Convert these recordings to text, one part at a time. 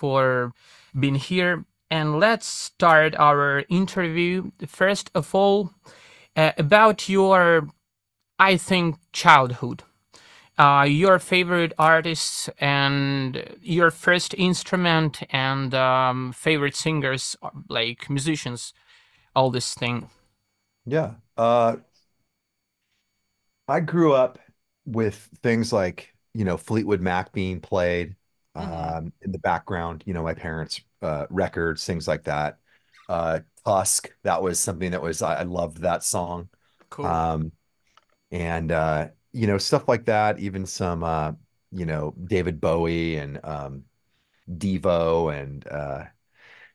for being here. And let's start our interview. First of all, about your, I think, childhood. Your favorite artists and your first instrument and favorite singers, like musicians, all this thing. Yeah. I grew up with things like, you know, Fleetwood Mac being played in the background, you know, my parents' records, things like that. Tusk, that was something that was, I loved that song. Cool. You know, stuff like that, even some, you know, David Bowie and Devo and,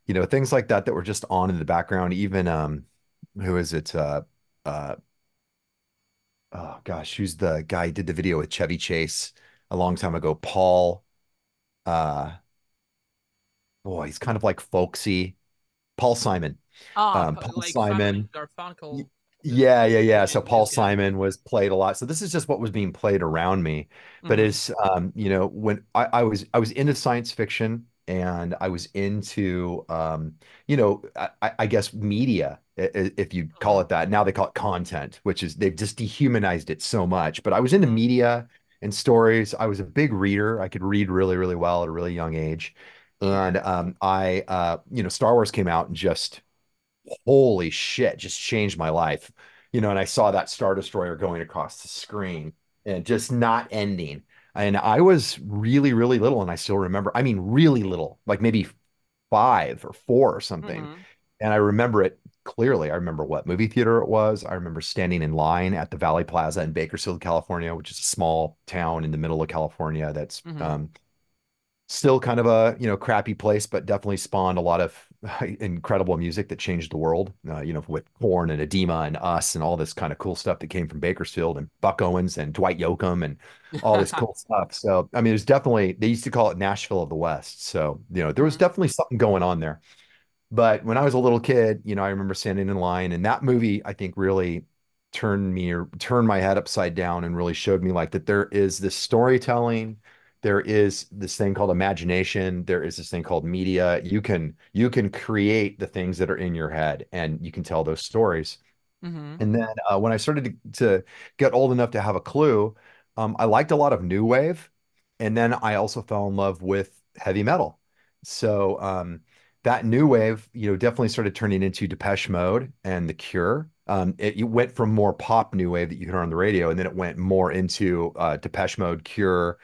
you know, things like that that were just on in the background. Even, who is it? Oh, gosh, who's the guy who did the video with Chevy Chase a long time ago? Paul. Boy, he's kind of like folksy. Paul Simon. Paul like Simon. Garfunkel. Yeah. So Paul Simon was played a lot. So this is just what was being played around me. But it's, you know, when I was into science fiction and I was into, you know, I guess media, if you call it that. Now they call it content, which is they've just dehumanized it so much. But I was into media and stories. I was a big reader. I could read really, really well at a really young age. And you know, Star Wars came out and just, holy shit, just changed my life, you know. And I saw that Star Destroyer going across the screen and just not ending. And I was really, really little, and I still remember, I mean, really little, like maybe 5 or 4 or something. And I remember it clearly. I remember what movie theater it was. I remember standing in line at the Valley Plaza in Bakersfield, California, which is a small town in the middle of California that's still kind of a, you know, crappy place, but definitely spawned a lot of incredible music that changed the world, you know, with Korn and Adema and Us and all this kind of cool stuff that came from Bakersfield, and Buck Owens and Dwight Yoakam and all this cool stuff. So, I mean, it was definitely, they used to call it Nashville of the West. So, you know, there was definitely something going on there. But when I was a little kid, you know, I remember standing in line, and that movie, I think, really turned my head upside down and really showed me, like, that there is this storytelling. There is this thing called imagination. There is this thing called media. You can create the things that are in your head, and you can tell those stories. And then when I started to get old enough to have a clue, I liked a lot of new wave. And then I also fell in love with heavy metal. So that new wave, you know, definitely started turning into Depeche Mode and The Cure. It went from more pop new wave that you heard on the radio, and then it went more into Depeche Mode, Cure,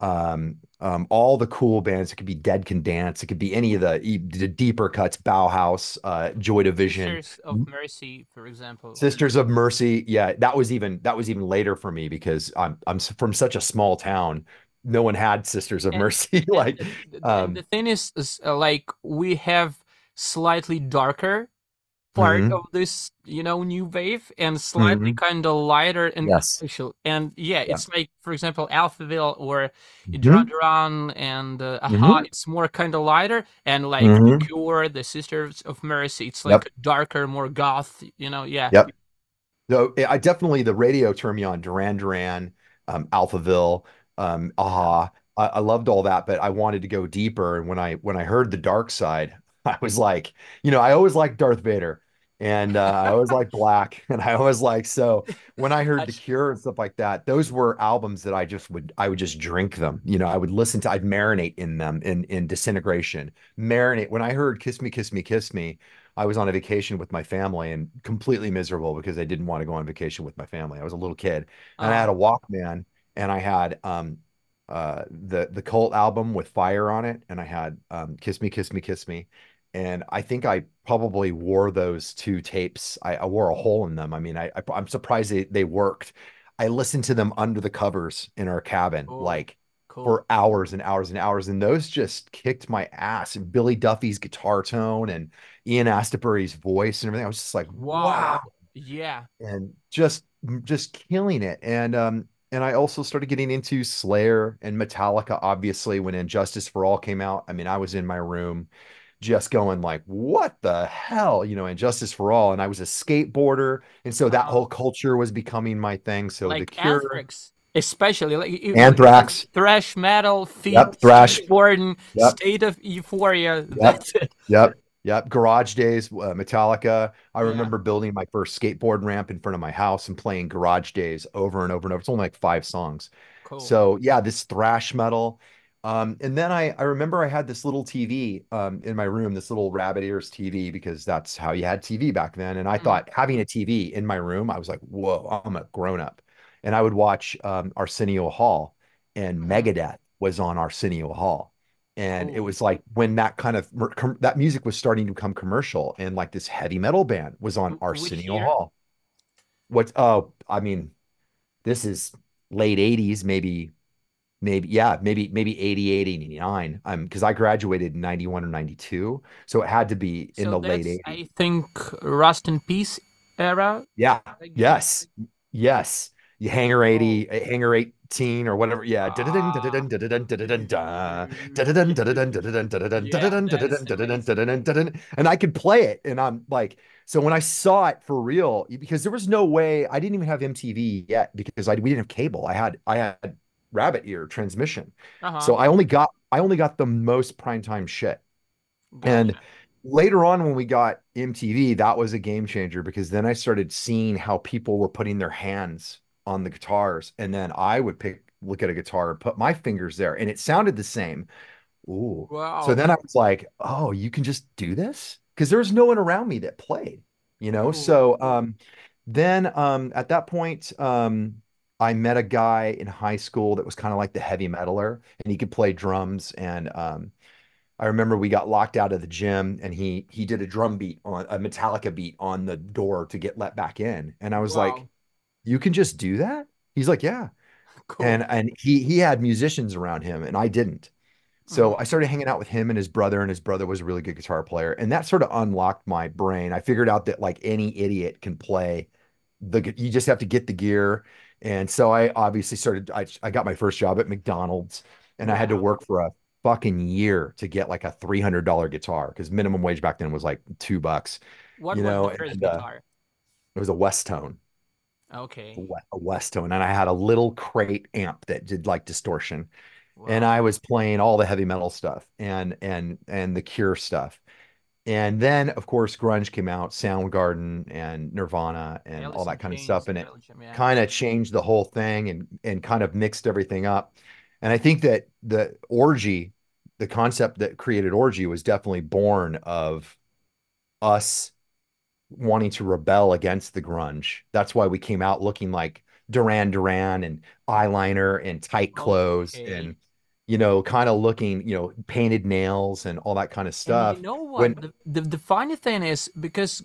all the cool bands. It could be Dead Can Dance. It could be any of the deeper cuts, Bauhaus, Joy Division, Sisters of Mercy, for example. Sisters of Mercy. Yeah. That was even later for me, because I'm from such a small town. No one had Sisters of Mercy. Like, the thing is like, we have slightly darker part of this, you know, new wave, and slightly kind of lighter and social. And it's like, for example, Alphaville or Duran Duran and Aha. It's more kind of lighter, and like The Cure, the Sisters of Mercy, it's like darker, more goth, you know. So I definitely, the radio turned me on. Duran Duran, Alphaville, Aha. I loved all that, but I wanted to go deeper. And when I heard the dark side, I was like, you know, I always liked Darth Vader, and I always liked Black, and I always liked, so when I heard The Cure and stuff like that, those were albums that I would just drink them. You know, I would listen to, I'd marinate in them, in Disintegration, marinate. When I heard Kiss Me, Kiss Me, Kiss Me, I was on a vacation with my family and completely miserable because I didn't want to go on vacation with my family. I was a little kid, and I had a Walkman, and I had, the Cult album with Fire on it. And I had, Kiss Me, Kiss Me, Kiss Me. And I think I probably wore those 2 tapes. I wore a hole in them. I mean, I'm surprised they worked. I listened to them under the covers in our cabin, for hours and hours and hours. And those just kicked my ass. And Billy Duffy's guitar tone and Ian Astbury's voice and everything. I was just like, wow. Yeah. And just killing it. And I also started getting into Slayer and Metallica, obviously, when Injustice for All came out. I mean, I was in my room just going like, what the hell, you know, Injustice for All. And I was a skateboarder. And so that whole culture was becoming my thing. So like The Cure. Anthrax. Especially like Anthrax, thrash metal, Feet, thrash, Gordon, State of Euphoria. That's it. Garage Days, Metallica. I remember building my first skateboard ramp in front of my house and playing Garage Days over and over and over. It's only like 5 songs. Cool. So yeah, this thrash metal. And then I remember I had this little TV in my room, this little rabbit ears TV, because that's how you had TV back then. And I thought having a TV in my room, I was like, whoa, I'm a grown up. And I would watch Arsenio Hall, and Megadeth was on Arsenio Hall. And it was like when that kind of, that music was starting to become commercial, and like this heavy metal band was on Arsenio Hall. I mean, this is late 80s, maybe 88, 89. Because I graduated in 91 or 92. So it had to be in the late 80s. I think Rust in Peace era. Yeah. Yes. Hangar 80, Hangar 18 or whatever. Yeah. And I could play it. And I'm like, so when I saw it for real, because there was no way, I didn't even have MTV yet, because we didn't have cable. I had rabbit ear transmission. So I only got the most primetime shit. And later on, when we got MTV, that was a game changer, because then I started seeing how people were putting their hands on the guitars, and then I would look at a guitar and put my fingers there, and it sounded the same. Ooh. Wow. So then I was like, oh, you can just do this? Because there was no one around me that played, you know? Ooh. So then at that point, I met a guy in high school that was kind of like the heavy metaler, and he could play drums. And I remember we got locked out of the gym, and he did a drum beat on a Metallica beat on the door to get let back in. And I was like, you can just do that? He's like, yeah. Cool. And he had musicians around him, and I didn't. So I started hanging out with him and his brother was a really good guitar player. And that sort of unlocked my brain. I figured out that like any idiot can play you just have to get the gear. And so I obviously I got my first job at McDonald's, and I had to work for a fucking year to get like a $300 guitar, because minimum wage back then was like $2. What you know, was the first guitar? It was a Westone. Okay. A Westone. And I had a little crate amp that did like distortion. Wow. And I was playing all the heavy metal stuff and the Cure stuff. And then, of course, grunge came out, Soundgarden and Nirvana and all that kind of stuff. And it kind of changed the whole thing and kind of mixed everything up. And I think that the concept that created Orgy was definitely born of us wanting to rebel against the grunge. That's why we came out looking like Duran Duran and eyeliner and tight clothes and... you know, kind of looking, you know, painted nails and all that kind of stuff. And you know what? The funny thing is, because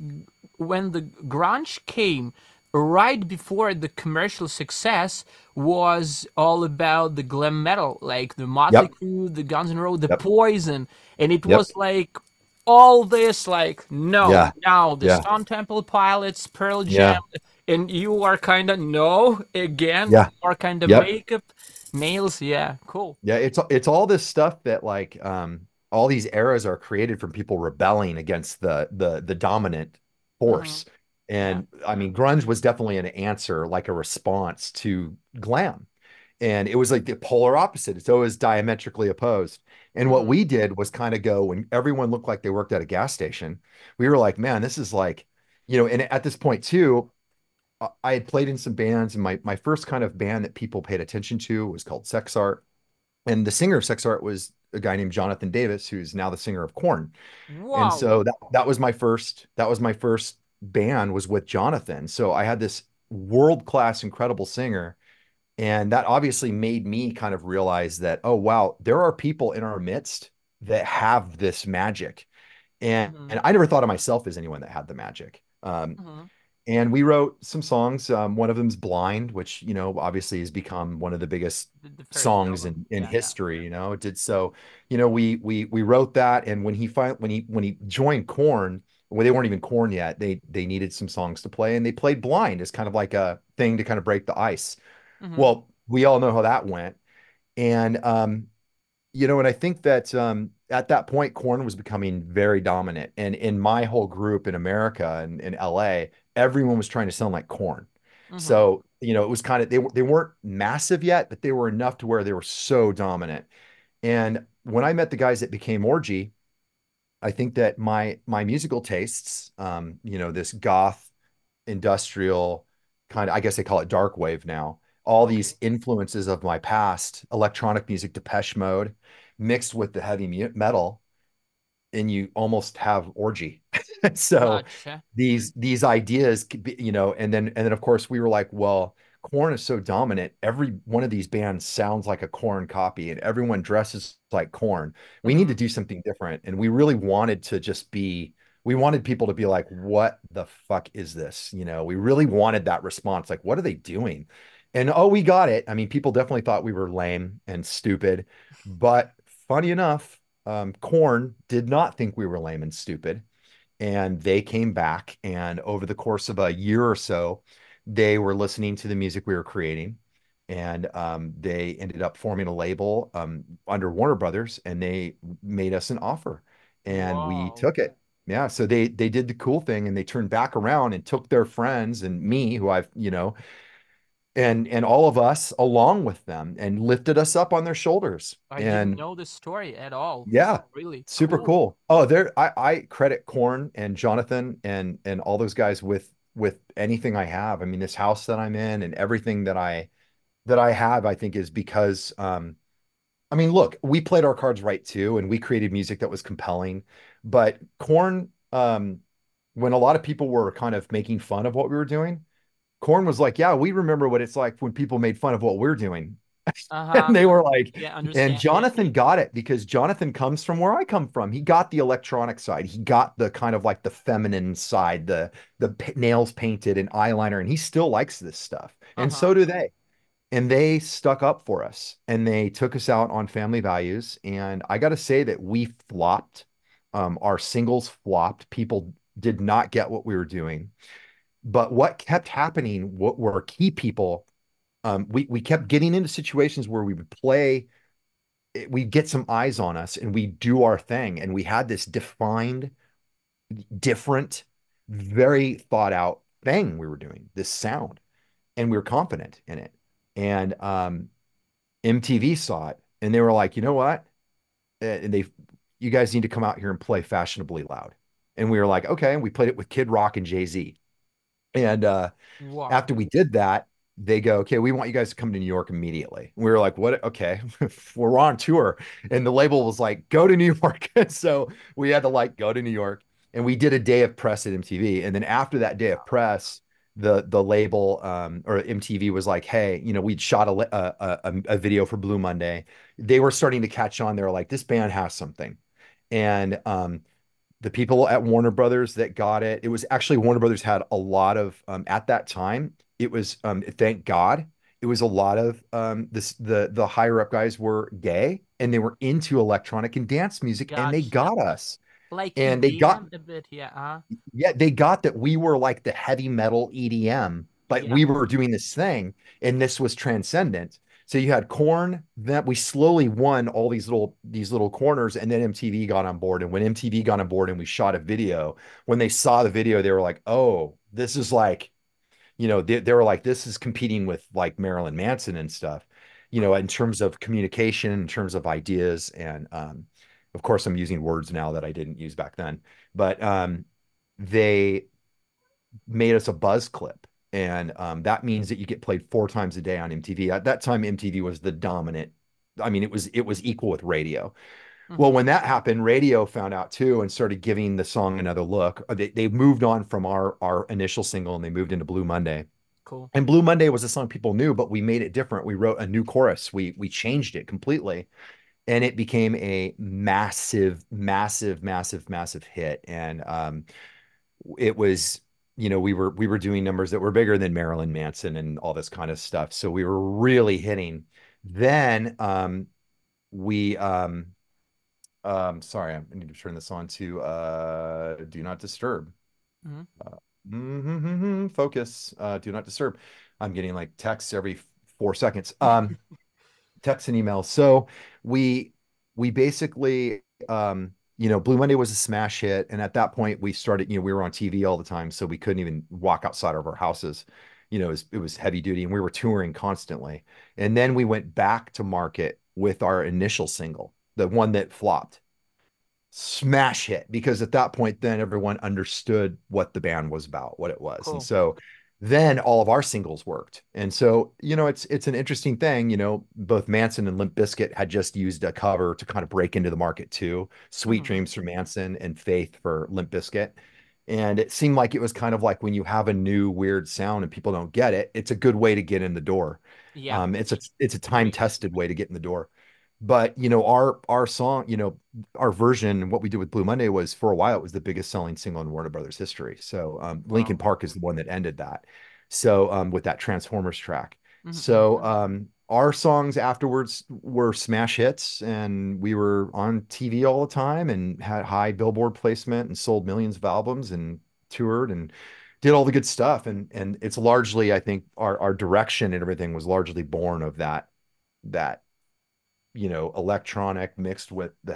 when the grunge came, right before the commercial success was all about the glam metal, like the Motley Crue, the Guns N' Roses, the Poison. And it was like all this, like, the Stone Temple Pilots, Pearl Jam. Yeah. And you are kind of, you are kind of makeup. Nails, cool. It's all this stuff that like all these eras are created from people rebelling against the dominant force. And I mean, grunge was definitely an answer, like a response to glam, and it was like the polar opposite. It's always diametrically opposed. And what we did was kind of go, when everyone looked like they worked at a gas station, we were like, man, this is like, you know. And at this point too, I had played in some bands, and my first kind of band that people paid attention to was called Sex Art. And the singer of Sex Art was a guy named Jonathan Davis, who's now the singer of Korn. Whoa. And so that was my first band was with Jonathan. So I had this world-class, incredible singer. And that obviously made me kind of realize that, oh, wow, there are people in our midst that have this magic. And, and I never thought of myself as anyone that had the magic. And we wrote some songs. One of them's Blind, which, you know, obviously has become one of the biggest songs in history, you know. We wrote that. And when he joined Korn, well, they weren't even Korn yet. They needed some songs to play, and they played Blind as kind of like a thing to kind of break the ice. Well, we all know how that went. And, you know, and I think that at that point, Korn was becoming very dominant. And in my whole group in America and in LA, everyone was trying to sound like Korn. Mm-hmm. So, you know, it was kind of, they weren't massive yet, but they were enough to where they were so dominant. And when I met the guys that became Orgy, I think that my musical tastes, you know, this goth industrial kind of, I guess they call it dark wave now, all these influences of my past, electronic music, Depeche Mode, mixed with the heavy metal, and you almost have Orgy. So gotcha. These ideas could be, you know, and then of course we were like, well, Korn is so dominant. Every one of these bands sounds like a Korn copy and everyone dresses like Korn. We need to do something different. And we really wanted to just be, we wanted people to be like, what the fuck is this? You know, we really wanted that response. Like, what are they doing? And oh, we got it. I mean, people definitely thought we were lame and stupid, but funny enough, Korn did not think we were lame and stupid. And they came back, and over the course of a year or so, they were listening to the music we were creating, and they ended up forming a label under Warner Brothers, and they made us an offer, and we took it. Yeah. So they did the cool thing, and they turned back around and took their friends and me, who I've, you know, and all of us along with them, and lifted us up on their shoulders. I didn't know this story at all. Yeah. Really super cool. Oh, I credit Korn and Jonathan and all those guys with anything I have. I mean, this house that I'm in and everything that I have, I think is because, I mean, look, we played our cards right too, and we created music that was compelling, but Korn, when a lot of people were kind of making fun of what we were doing, Korn was like, yeah, we remember what it's like when people made fun of what we're doing. And they were like, yeah, and Jonathan got it, because Jonathan comes from where I come from. He got the electronic side. He got the kind of like the feminine side, the nails painted and eyeliner, and he still likes this stuff. And so do they. And they stuck up for us, and they took us out on family values. And I got to say that we flopped. Our singles flopped. People did not get what we were doing. But what kept happening, what were key people, we kept getting into situations where we would play, we'd get some eyes on us, and we'd do our thing. And we had this defined, different, very thought out thing we were doing, this sound, and we were confident in it. And MTV saw it, and they were like, you know what? And you guys need to come out here and play fashionably loud. And we were like, okay. And we played it with Kid Rock and Jay-Z. And after we did that, they go, okay, we want you guys to come to New York immediately. And we were like, what? Okay, we're on tour. And the label was like, go to New York. So we had to like go to New York. And we did a day of press at MTV. And then after that day of press, the label or MTV was like, hey, you know, we'd shot a video for Blue Monday. They were starting to catch on. They were like, this band has something. And the people at Warner Brothers that got it, it was actually Warner Brothers had a lot of, at that time, it was, thank God, it was a lot of the higher up guys were gay, and they were into electronic and dance music. Gotcha. And they got us. Like, and EDM, they got a bit, yeah, yeah, they got that we were like the heavy metal EDM, but we were doing this thing, and this was transcendent. So you had Korn, that we slowly won all these little corners, and then MTV got on board. And when MTV got on board and we shot a video, when they saw the video, they were like, oh, this is like, you know, they were like, this is competing with like Marilyn Manson and stuff, you know, in terms of communication, in terms of ideas. And of course, I'm using words now that I didn't use back then, but they made us a buzz clip. And that means that you get played 4 times a day on MTV. At that time, MTV was the dominant. I mean, it was equal with radio. Well, when that happened, radio found out too and started giving the song another look. They moved on from our initial single, and they moved into Blue Monday. Cool. And Blue Monday was a song people knew, but we made it different. We wrote a new chorus. We changed it completely, and it became a massive, massive, massive, massive hit. And it was, you know, we were doing numbers that were bigger than Marilyn Manson and all this kind of stuff. So we were really hitting. Then sorry, I need to turn this on to Do Not Disturb. Focus. Do Not Disturb. I'm getting like texts every 4 seconds. Texts and emails. So we basically you know, Blue Monday was a smash hit. And at that point we started, you know, we were on TV all the time, so we couldn't even walk outside of our houses. you know, it was heavy duty and we were touring constantly. And then we went back to market with our initial single, the one that flopped, smash hit, because at that point, then everyone understood what the band was about, what it was. Cool. And so then all of our singles worked. And so, you know, it's an interesting thing, you know, both Manson and Limp Bizkit had just used a cover to kind of break into the market too. Sweet Dreams for Manson and Faith for Limp Bizkit. And it seemed like it was kind of like when you have a new weird sound and people don't get it, it's a good way to get in the door. Yeah. It's a time tested way to get in the door. But, you know, our song, you know, our version, what we did with Blue Monday was for a while, it was the biggest selling single in Warner Brothers history. So Linkin Park is the one that ended that. So with that Transformers track. Mm-hmm. So our songs afterwards were smash hits and we were on TV all the time and had high Billboard placement and sold millions of albums and toured and did all the good stuff. And it's largely, I think our direction and everything was largely born of that, you know, electronic mixed with the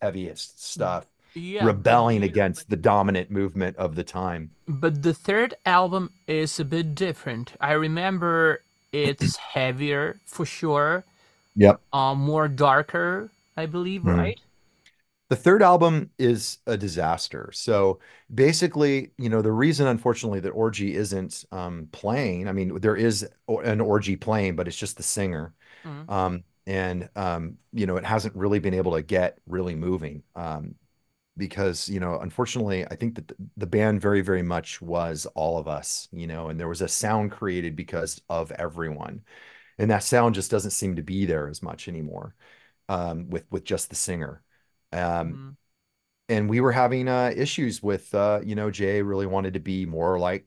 heaviest stuff, rebelling against the dominant movement of the time. But the third album is a bit different. I remember it's heavier for sure. Yep. More darker, I believe, right? The third album is a disaster. So basically, you know, the reason, unfortunately, that Orgy isn't playing, I mean, there is an Orgy playing, but it's just the singer. And you know, it hasn't really been able to get really moving because, you know, unfortunately, I think that the band very, very much was all of us, you know, and there was a sound created because of everyone. And that sound just doesn't seem to be there as much anymore with just the singer. And we were having issues with, you know, Jay really wanted to be more like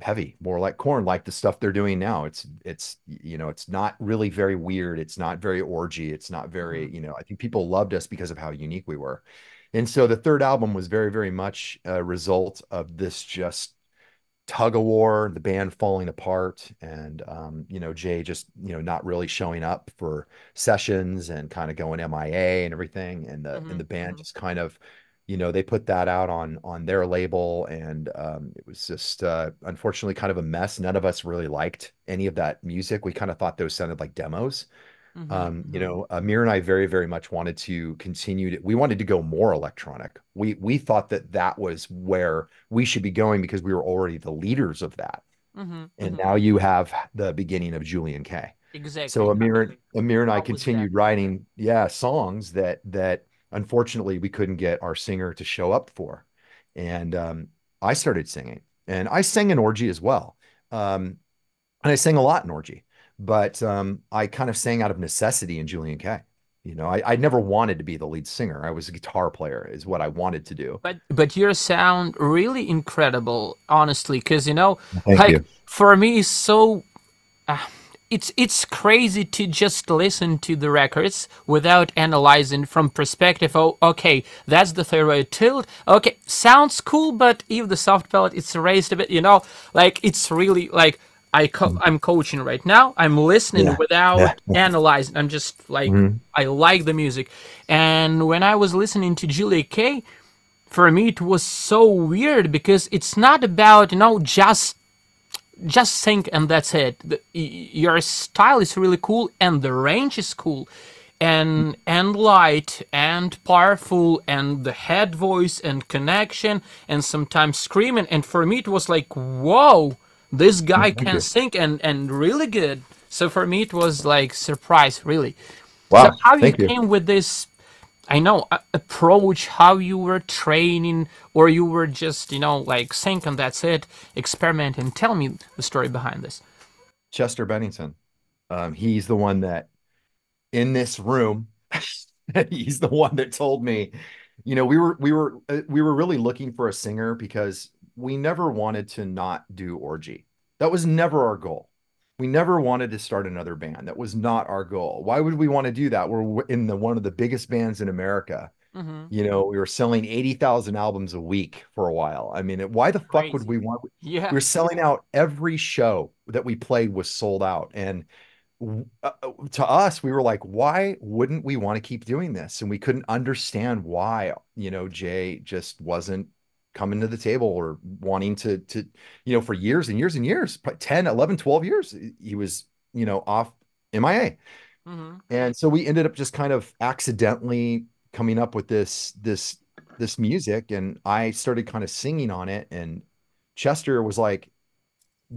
heavy, more like Korn, like the stuff they're doing now. It's you know, it's not really very weird, it's not very Orgy, it's not very, you know, I think people loved us because of how unique we were. And so the third album was very, very much a result of this just tug of war, the band falling apart, and you know, Jay just, you know, not really showing up for sessions and kind of going MIA and everything, and the band just kind of, you know, they put that out on their label, and it was just unfortunately kind of a mess. None of us really liked any of that music. We kind of thought those sounded like demos. You know, Amir and I very, very much wanted to continue to, we wanted to go more electronic. We thought that was where we should be going because we were already the leaders of that. And now you have the beginning of Julien-K. Exactly. So Amir and I continued writing songs that unfortunately, we couldn't get our singer to show up for. And I started singing. And I sang in Orgy as well. And I sang a lot in Orgy. But I kind of sang out of necessity in Julien-K. You know, I never wanted to be the lead singer. I was a guitar player is what I wanted to do. But your sound really incredible, honestly. Because, you know, for me, it's so... It's crazy to just listen to the records without analyzing from perspective, oh, okay, that's the third way tilt. Okay, sounds cool, but if the soft palate it's raised a bit, you know, like it's really like I'm coaching right now. I'm listening without analyzing. I'm just like, I like the music. And when I was listening to Julien-K, for me, it was so weird because it's not about, you know, just sing and that's it. Your style is really cool and the range is cool and light and powerful and the head voice and connection and sometimes screaming, and for me it was like, whoa, this guy can sing and really good. So for me it was like surprise, really. Wow. So how you came with this approach, how you were training, or you were just, you know, like sync and that's it, experiment, and tell me the story behind this. Chester Bennington, he's the one that in this room, he's the one that told me, you know, we were really looking for a singer because we never wanted to not do Orgy. That was never our goal. We never wanted to start another band. That was not our goal. Why would we want to do that? We're in one of the biggest bands in America. You know, we were selling 80,000 albums a week for a while. I mean, why the fuck would we want? Yeah. We were selling out. Every show that we played was sold out. And to us, we were like, why wouldn't we want to keep doing this? And we couldn't understand why, you know, Jay just wasn't coming to the table or wanting to, you know, for years and years and years, 10, 11, 12 years, he was, you know, off MIA. Mm-hmm. And so we ended up just kind of accidentally coming up with this music. And I started kind of singing on it. And Chester was like,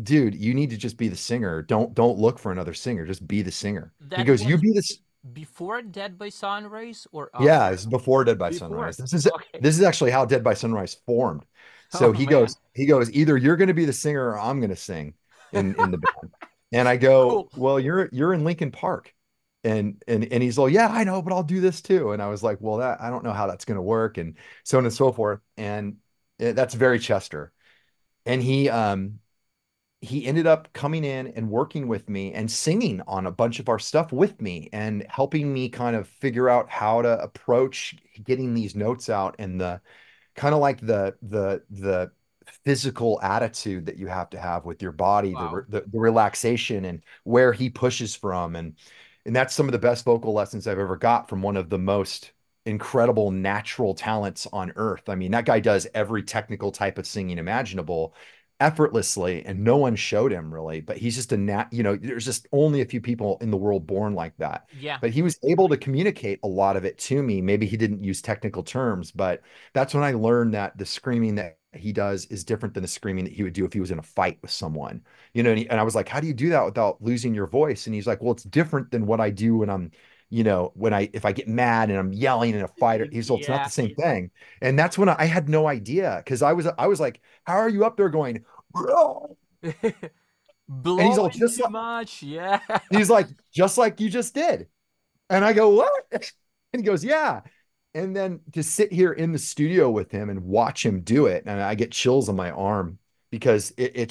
dude, you need to just be the singer. Don't look for another singer. Just be the singer. That he goes, you be this. Before Dead by Sunrise or after? Yeah, it's before Dead by Sunrise. This is actually how Dead by Sunrise formed. So he goes, either you're going to be the singer or I'm going to sing in the band. And I go, cool. Well, you're in Linkin Park. And he's like, yeah, I know, but I'll do this too. And I was like, well, I don't know how that's going to work, and so on and so forth. And that's very Chester. And he ended up coming in and working with me and singing on a bunch of our stuff with me and helping me kind of figure out how to approach getting these notes out and the kind of like the physical attitude that you have to have with your body, wow. the relaxation and where he pushes from. And that's some of the best vocal lessons I've ever got from one of the most incredible natural talents on earth. I mean, that guy does every technical type of singing imaginable effortlessly, and no one showed him really, but he's just there's just only a few people in the world born like that. Yeah. But he was able to communicate a lot of it to me. Maybe he didn't use technical terms, but that's when I learned that the screaming that he does is different than the screaming that he would do if he was in a fight with someone, you know? And I was like, how do you do that without losing your voice? And he's like, well, it's different than what I do when I'm, you know, if I get mad and I'm yelling in a fight, it's not the same thing. And that's when I had no idea. Cause I was like, how are you up there going, bro? And he's all just like, much. Yeah. He's like, just like you just did. And I go, what? And he goes, yeah. And then to sit here in the studio with him and watch him do it. And I get chills on my arm because it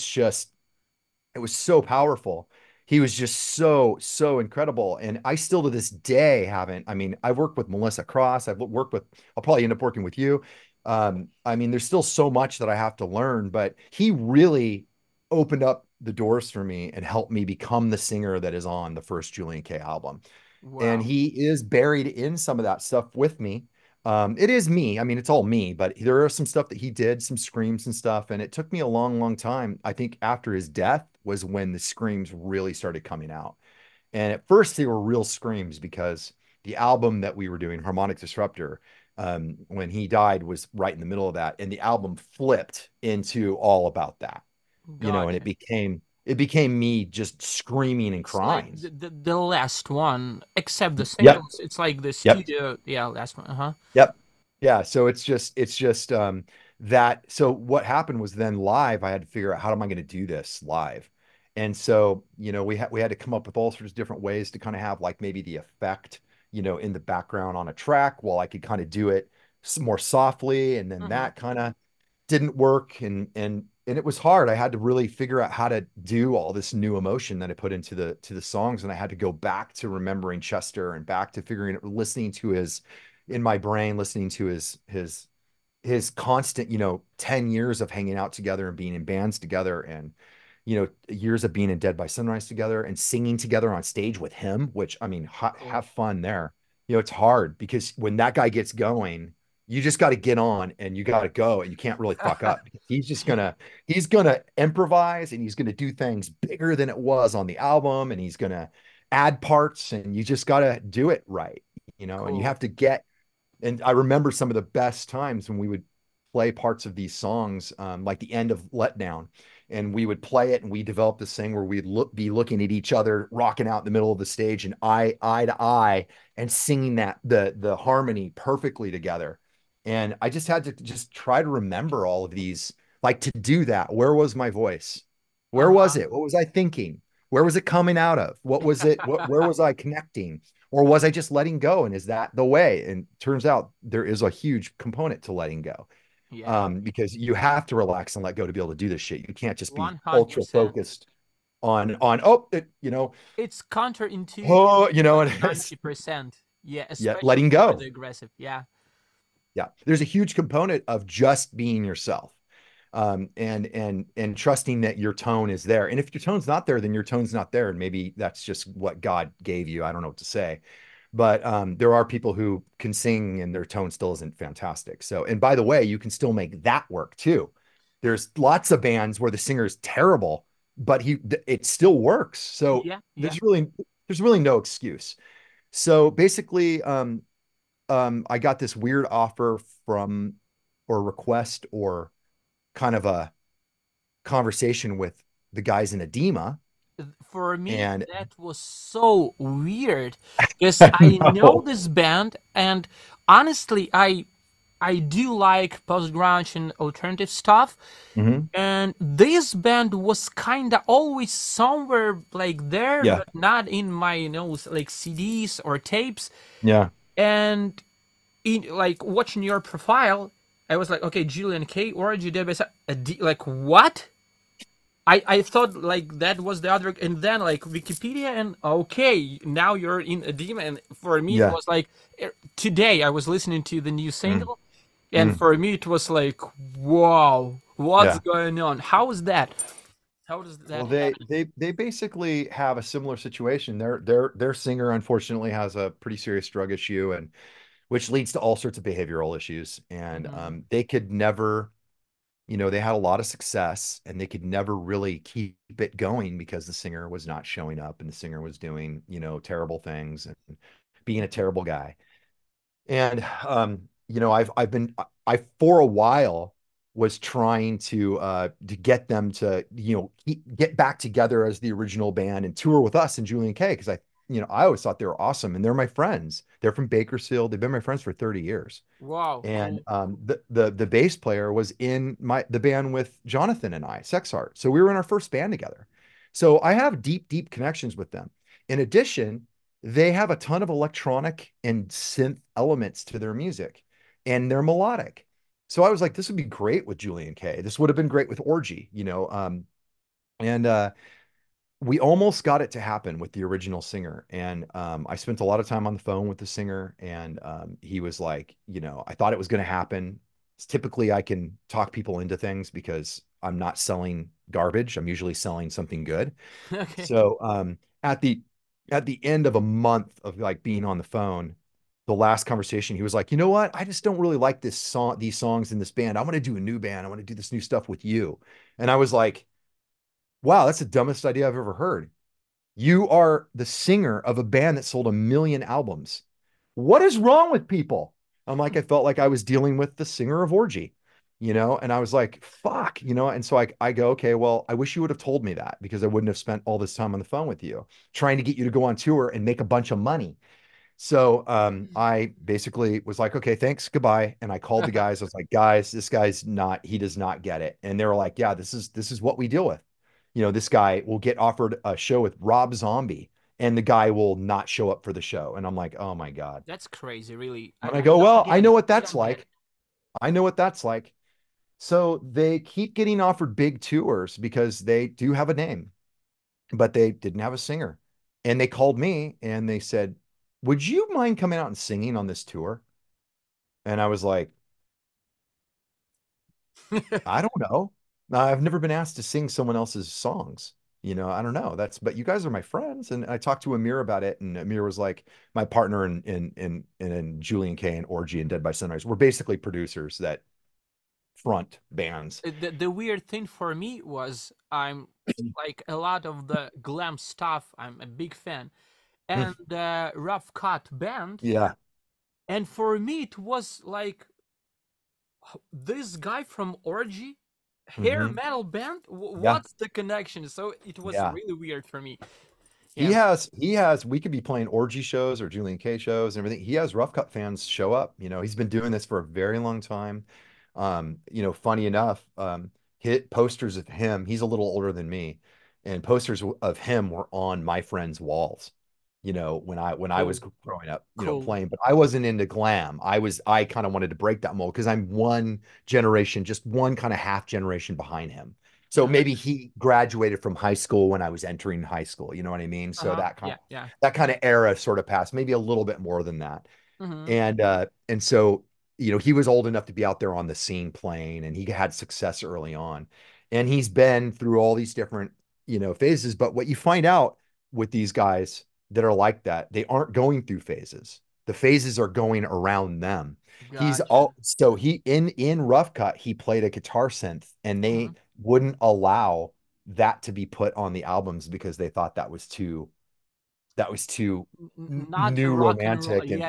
was so powerful. He was just so, so incredible. And I still to this day haven't. I mean, I've worked with Melissa Cross. I'll probably end up working with you. I mean, there's still so much that I have to learn, but he really opened up the doors for me and helped me become the singer that is on the first Julien-K album. Wow. And he is buried in some of that stuff with me. It is me. I mean, it's all me, but there are some stuff that he did, some screams and stuff. And it took me a long, long time. I think after his death was when the screams really started coming out. And at first they were real screams because the album that we were doing, Harmonic Disruptor, when he died was right in the middle of that. And the album flipped into all about that, God. You know, and it became me just screaming and crying. Like the last one, except the singles. Yep. It's like the studio. Yep. Yeah, last one. Uh-huh. Yep. Yeah. So it's just that. So what happened was then live, I had to figure out how am I going to do this live? And so, you know, we had to come up with all sorts of different ways to kind of have like maybe the effect, you know, in the background on a track while I could kind of do it more softly. And then that kind of didn't work. And it was hard. I had to really figure out how to do all this new emotion that I put into the songs. And I had to go back to remembering Chester and back to figuring it, listening to his, in my brain, listening to his constant, you know, 10 years of hanging out together and being in bands together and, you know, years of being in Dead by Sunrise together and singing together on stage with him, which, I mean, have fun there. You know, it's hard because when that guy gets going, you just got to get on and you got to go and you can't really fuck up. He's going to improvise and he's going to do things bigger than it was on the album. And he's going to add parts and you just got to do it right, you know, cool. And you have to get, and I remember some of the best times when we would play parts of these songs, like the end of Letdown, and we would play it and we developed this thing where we'd be looking at each other, rocking out in the middle of the stage and eye to eye and singing that, the harmony perfectly together. And I just had to just try to remember all of these, like to do that. Where was my voice? Where was it? What was I thinking? Where was it coming out of? What was it? Where was I connecting? Or was I just letting go? And is that the way? And turns out there is a huge component to letting go. Yeah. Because you have to relax and let go to be able to do this shit. You can't just be 100%. Ultra focused on, you know, it's counterintuitive. Oh, you know, 90%. Yeah. Yeah. Letting go. Aggressive. Yeah. Yeah, there's a huge component of just being yourself, and trusting that your tone is there. And if your tone's not there, then your tone's not there. And maybe that's just what God gave you. I don't know what to say, But there are people who can sing and their tone still isn't fantastic. So, and by the way, you can still make that work too. There's lots of bands where the singer is terrible, but it still works. So there's really no excuse. So basically, I got this weird offer from, or request, or kind of a conversation with the guys in Adema. For me, and that was so weird, because I know this band, and honestly, I do like post-grunge and alternative stuff, and this band was kind of always somewhere like there, but not in my, like CDs or tapes. Yeah. And in like watching your profile, I was like, okay, Julien-K, Orgy, Dead by Sunrise, like what? I thought like that was the other, and then like Wikipedia, and okay, now you're in Adema. And for me, it was like, today I was listening to the new single, and for me it was like, wow, what's going on? How is that? How does that? Well, they basically have a similar situation. Their singer unfortunately has a pretty serious drug issue, and which leads to all sorts of behavioral issues, and they could never. They had a lot of success and they could never really keep it going because the singer was not showing up and the singer was doing, terrible things and being a terrible guy. And, I for a while was trying to get them to, get back together as the original band and tour with us and Julien-K, because I always thought they were awesome, and they're my friends. They're from Bakersfield. They've been my friends for 30 years. Wow. And the bass player was in the band with Jonathan and I, Sex Art. So we were in our first band together. So I have deep, deep connections with them. In addition, they have a ton of electronic and synth elements to their music, and they're melodic. So I was like, this would be great with Julien-K. This would have been great with Orgy, we almost got it to happen with the original singer. And I spent a lot of time on the phone with the singer, and he was like, I thought it was going to happen. It's typically I can talk people into things because I'm not selling garbage. I'm usually selling something good. Okay. So at the end of a month of like being on the phone, the last conversation, he was like, you know what? I just don't really like this song, these songs in this band. I want to do a new band. I want to do this new stuff with you. And I was like, wow, that's the dumbest idea I've ever heard. You are the singer of a band that sold 1 million albums. What is wrong with people? I'm like, I felt like I was dealing with the singer of Orgy, and I was like, fuck, and so I go, okay, well, I wish you would have told me that, because I wouldn't have spent all this time on the phone with you trying to get you to go on tour and make a bunch of money. So I basically was like, okay, thanks, goodbye. And I called the guys. I was like, guys, this guy's not, he does not get it. And they were like, yeah, this is what we deal with. This guy will get offered a show with Rob Zombie and the guy will not show up for the show. And I'm like, oh my God, that's crazy. Really? And I go, well, I know what that's like. I know what that's like. So they keep getting offered big tours because they do have a name, but they didn't have a singer. And they called me and they said, would you mind coming out and singing on this tour? And I was like, I don't know. I've never been asked to sing someone else's songs. I don't know. But you guys are my friends. And I talked to Amir about it. And Amir was like my partner in Julien-K and Orgy and Dead by Sunrise. We're basically producers that front bands. The weird thing for me was I'm like a lot of the glam stuff. I'm a big fan. And the Rough Cut band. Yeah. And for me, it was like this guy from Orgy. Hair metal band? What's the connection? So it was really weird for me. Yeah. He has, we could be playing Orgy shows or Julien-K shows and everything. He has Rough Cut fans show up. He's been doing this for a very long time. Funny enough, hit posters of him. He's a little older than me, and posters of him were on my friend's walls. When I was growing up, playing, but I wasn't into glam. I kind of wanted to break that mold because I'm one generation, just one kind of half generation behind him. So maybe he graduated from high school when I was entering high school. You know what I mean? So that kind of era sort of passed, maybe a little bit more than that. And so, he was old enough to be out there on the scene playing, and he had success early on, and he's been through all these different, phases. But what you find out with these guys that are like that, they aren't going through phases. The phases are going around them. Gotcha. He's all so he in Rough Cut, he played a guitar synth, and they wouldn't allow that to be put on the albums because they thought that was too not new romantic. And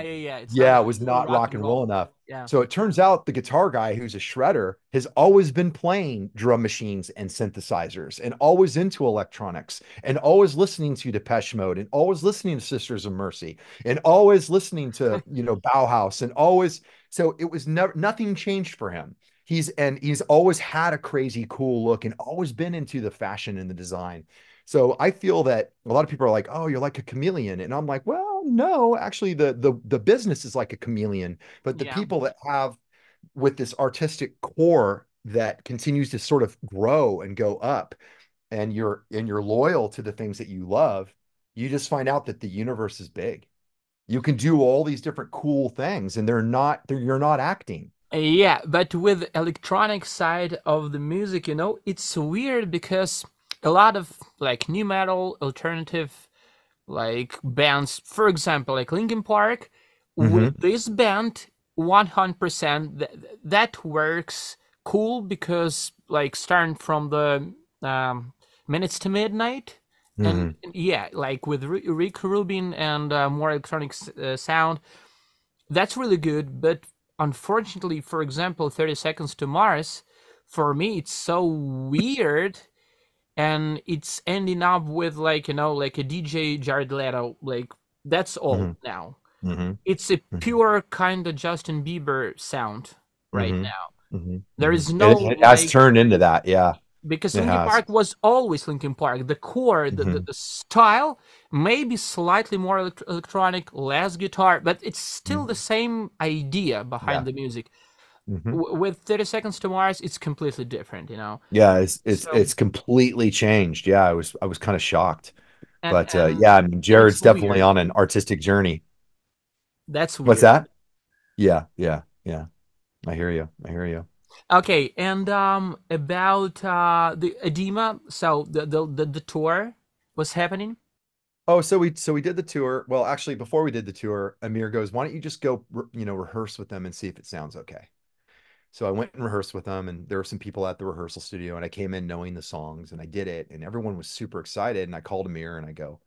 it was not rock and roll enough. Yeah. So it turns out the guitar guy, who's a shredder, has always been playing drum machines and synthesizers and always into electronics and always listening to Depeche Mode and always listening to Sisters of Mercy and always listening to, Bauhaus and always. So it was never, nothing changed for him. He's always had a crazy cool look and always been into the fashion and the design. So I feel that a lot of people are like, oh, you're like a chameleon. And I'm like, well, no, actually the business is like a chameleon, but the people that have with this artistic core that continues to sort of grow and go up, and you're loyal to the things that you love, you just find out that the universe is big. You can do all these different cool things and you're not acting. Yeah. But with electronic side of the music, it's weird because a lot of like new metal, alternative, like bands, for example, like Linkin Park, with this band, 100% that works cool because like starting from the Minutes to Midnight, and like with Rick Rubin and more electronic sound, that's really good. But unfortunately, for example, 30 Seconds to Mars, for me, it's so weird. And it's ending up with like, like a DJ Jared Leto, like that's all now. It's a pure kind of Justin Bieber sound right now. There is no... It has turned into that, because Linkin Park was always Linkin Park. The core, the style, maybe slightly more electronic, less guitar, but it's still the same idea behind the music. With 30 Seconds to Mars, it's completely different, it's completely changed. I was kind of shocked, but I mean, Jared's definitely on an artistic journey. That's weird. What's that? Yeah. I hear you. Okay, and about the Adema, so the tour was happening. Oh, so we did the tour. Well, actually, before we did the tour, Amir goes, "Why don't you just go, rehearse with them and see if it sounds okay?" So I went and rehearsed with them, and there were some people at the rehearsal studio, and I came in knowing the songs, and I did it, and everyone was super excited, and I called Amir, and I go,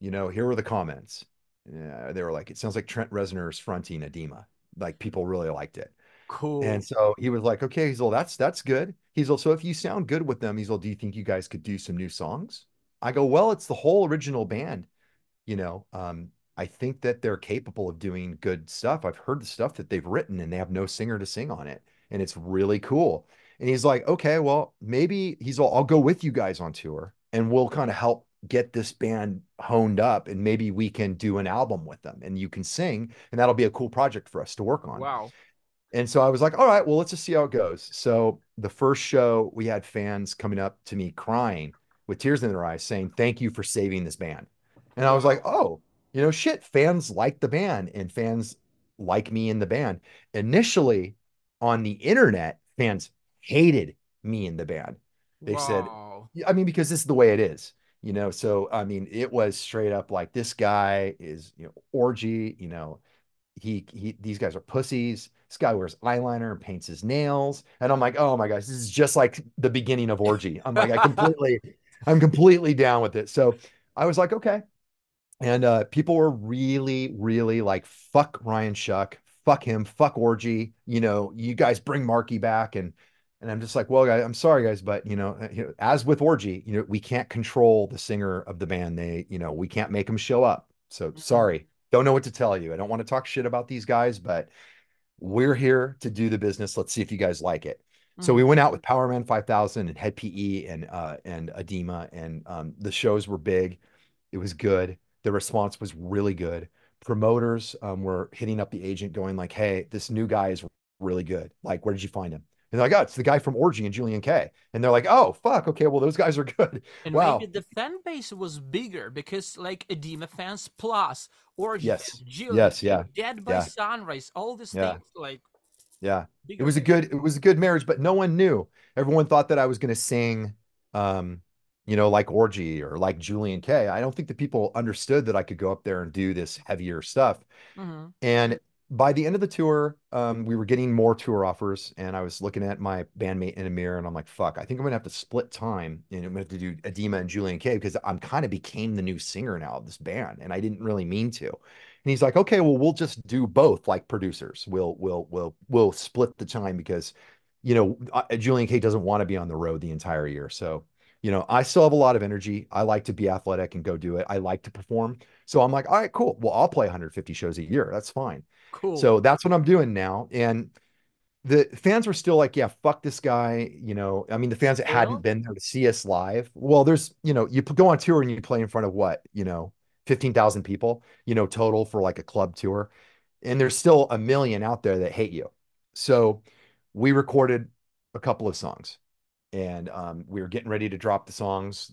here were the comments. Yeah, they were like, it sounds like Trent Reznor's fronting Adema. Like, people really liked it. Cool. And so he was like, okay, he's all, that's good. He's all, so if you sound good with them, he's all, do you think you guys could do some new songs? I go, well, it's the whole original band, I think that they're capable of doing good stuff. I've heard the stuff that they've written and they have no singer to sing on it. And it's really cool. And he's like, okay, well, maybe I'll go with you guys on tour and we'll kind of help get this band honed up. And maybe we can do an album with them and you can sing, and that'll be a cool project for us to work on. Wow. And so I was like, all right, well, let's just see how it goes. So the first show, we had fans coming up to me crying with tears in their eyes saying, thank you for saving this band. And I was like, oh, shit, fans like the band and fans like me in the band. Initially on the internet, fans hated me in the band. They said, because this is the way it is, so, it was straight up like, this guy is, Orgy, these guys are pussies. This guy wears eyeliner and paints his nails. And I'm like, oh my gosh, this is just like the beginning of Orgy. I'm like, I'm completely down with it. So I was like, okay. And people were really, really like, fuck Ryan Shuck, fuck him, fuck Orgy, you guys bring Marky back. And I'm just like, well, guys, I'm sorry, guys, but, as with Orgy, we can't control the singer of the band. We can't make them show up. So sorry, don't know what to tell you. I don't want to talk shit about these guys, but we're here to do the business. Let's see if you guys like it. So we went out with Power Man 5000 and Head PE and Adema, and the shows were big. It was good. The response was really good. Promoters were hitting up the agent going like, hey, this new guy is really good. Like, where did you find him? And they're like, oh, it's the guy from Orgy and Julien-K. And they're like, oh, fuck. Okay, well, those guys are good. And maybe the fan base was bigger because like Adema fans plus Orgy, Dead by Sunrise, all these things like. Yeah, it was a good marriage, but no one knew. Everyone thought that I was going to sing you know, like Orgy or like Julien-K. I don't think the people understood that I could go up there and do this heavier stuff. Mm-hmm. And by the end of the tour, we were getting more tour offers, and I was looking at my bandmate in a mirror, and I'm like, fuck, I think I'm going to have to split time, and I'm going to have to do Adema and Julien-K, because I'm kind of became the new singer now of this band, and I didn't really mean to. And he's like, okay, well, we'll just do both, like producers. We'll split the time, because, you know, Julien-K doesn't want to be on the road the entire year. So, you know, I still have a lot of energy. I like to be athletic and go do it. I like to perform. So I'm like, all right, cool. Well, I'll play 150 shows a year. That's fine. Cool. So that's what I'm doing now. And the fans were still like, yeah, fuck this guy. You know, I mean, the fans that hadn't been there to see us live. Well, there's, you know, you go on tour and you play in front of what, you know, 15,000 people, you know, total for like a club tour. And there's still a million out there that hate you. So we recorded a couple of songs, and we were getting ready to drop the songs,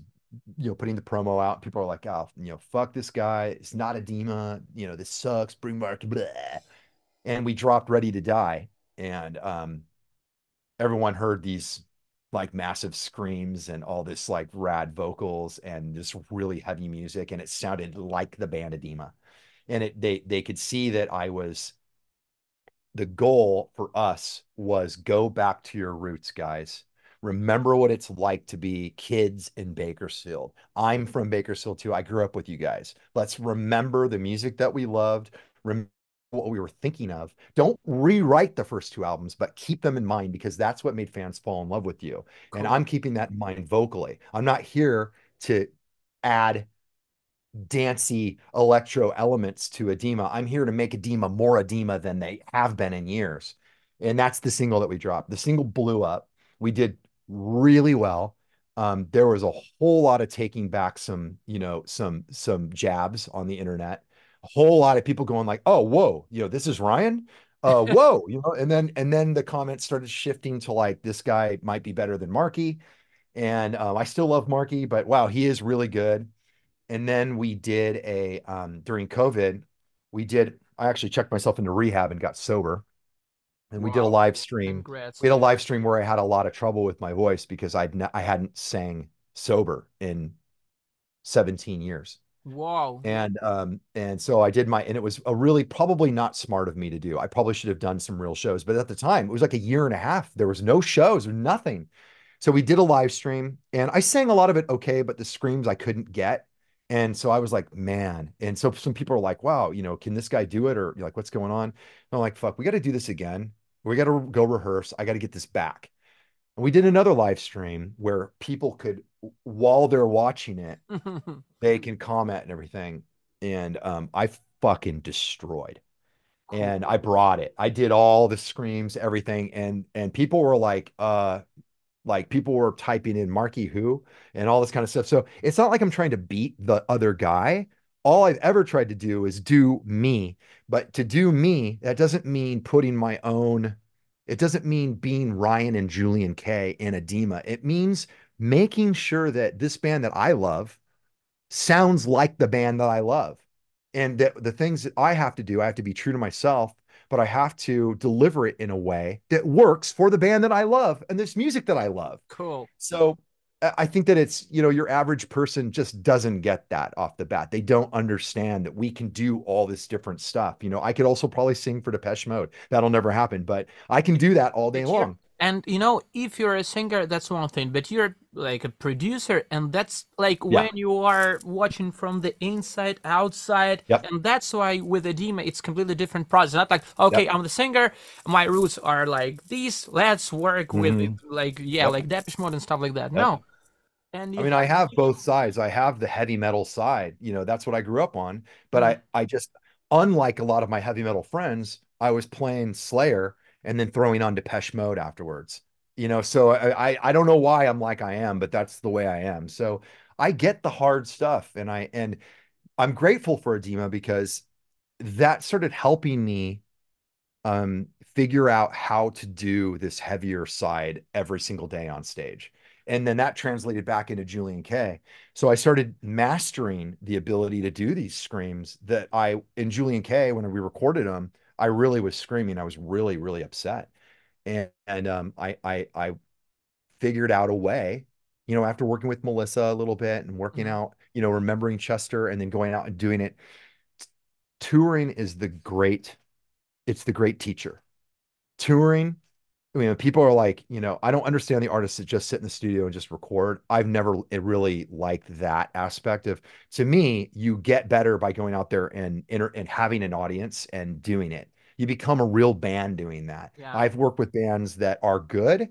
you know, putting the promo out. People are like, oh, you know, fuck this guy. It's not Adema. You know, this sucks. Bring Mark. Bleh. And we dropped Ready to Die. And everyone heard these like massive screams and all this like rad vocals and this really heavy music. And it sounded like the band Adema. And they could see that I was, the goal for us was go back to your roots, guys. Remember what it's like to be kids in Bakersfield. I'm from Bakersfield too. I grew up with you guys. Let's remember the music that we loved. Remember what we were thinking of. Don't rewrite the first two albums, but keep them in mind, because that's what made fans fall in love with you. Cool. And I'm keeping that in mind vocally. I'm not here to add dancey electro elements to Adema. I'm here to make Adema more Adema than they have been in years. And that's the single that we dropped. The single blew up. We did really well. There was a whole lot of taking back some, you know, some jabs on the internet, a whole lot of people going like, oh, whoa, you know, this is Ryan. Whoa, you know, and then the comments started shifting to like, this guy might be better than Marky. And I still love Marky, but wow, he is really good. And then we did a, during COVID, I actually checked myself into rehab and got sober. And we did a live stream. Congrats. We had a live stream where I had a lot of trouble with my voice because I hadn't sang sober in 17 years. Wow. And so I did and it was a really probably not smart of me to do. I probably should have done some real shows, but at the time it was like a year and a half. There was no shows or nothing. So we did a live stream and I sang a lot of it. Okay. But the screams I couldn't get. And so I was like, man. And so some people are like, wow, you know, can this guy do it? Or you're like, what's going on? And I'm like, fuck, we got to do this again. We got to go rehearse. I got to get this back. And we did another live stream where people could, while they're watching it, they can comment and everything. And I fucking destroyed. Cool. And I brought it. I did all the screams, everything. And people were like people were typing in Marky who and all this kind of stuff. So it's not like I'm trying to beat the other guy. All I've ever tried to do is do me, but to do me, that doesn't mean putting my own, it doesn't mean being Ryan and Julien-K and Adema. It means making sure that this band that I love sounds like the band that I love. And that the things that I have to do, I have to be true to myself, but I have to deliver it in a way that works for the band that I love and this music that I love. Cool. So I think that it's, you know, your average person just doesn't get that off the bat. They don't understand that we can do all this different stuff. You know, I could also probably sing for Depeche Mode. That'll never happen, but I can do that all day long. And, you know, if you're a singer, that's one thing, but you're like a producer, and that's like when you are watching from the inside, outside, and that's why with Adema, it's completely different process. Not like, okay, I'm the singer, my roots are like these, let's work with it, like, like Depeche Mode and stuff like that. No. And I mean, I have both sides. I have the heavy metal side, you know, that's what I grew up on, but I just, unlike a lot of my heavy metal friends, I was playing Slayer and then throwing on Depeche Mode afterwards, you know? So I don't know why I'm like I am, but that's the way I am. So I get the hard stuff, and I'm grateful for Adema because that started helping me figure out how to do this heavier side every single day on stage. And then that translated back into Julien-K. So I started mastering the ability to do these screams that in Julien-K, when we recorded them, I really was screaming. I was really, really upset. And I figured out a way you know, after working with Melissa a little bit and working out, you know, remembering Chester and then going out and doing it. Touring is the great, it's the great teacher. Touring, I mean, people are like, you know, I don't understand the artists that just sit in the studio and just record. I've never really liked that aspect of, to me, you get better by going out there and having an audience and doing it. You become a real band doing that. Yeah. I've worked with bands that are good,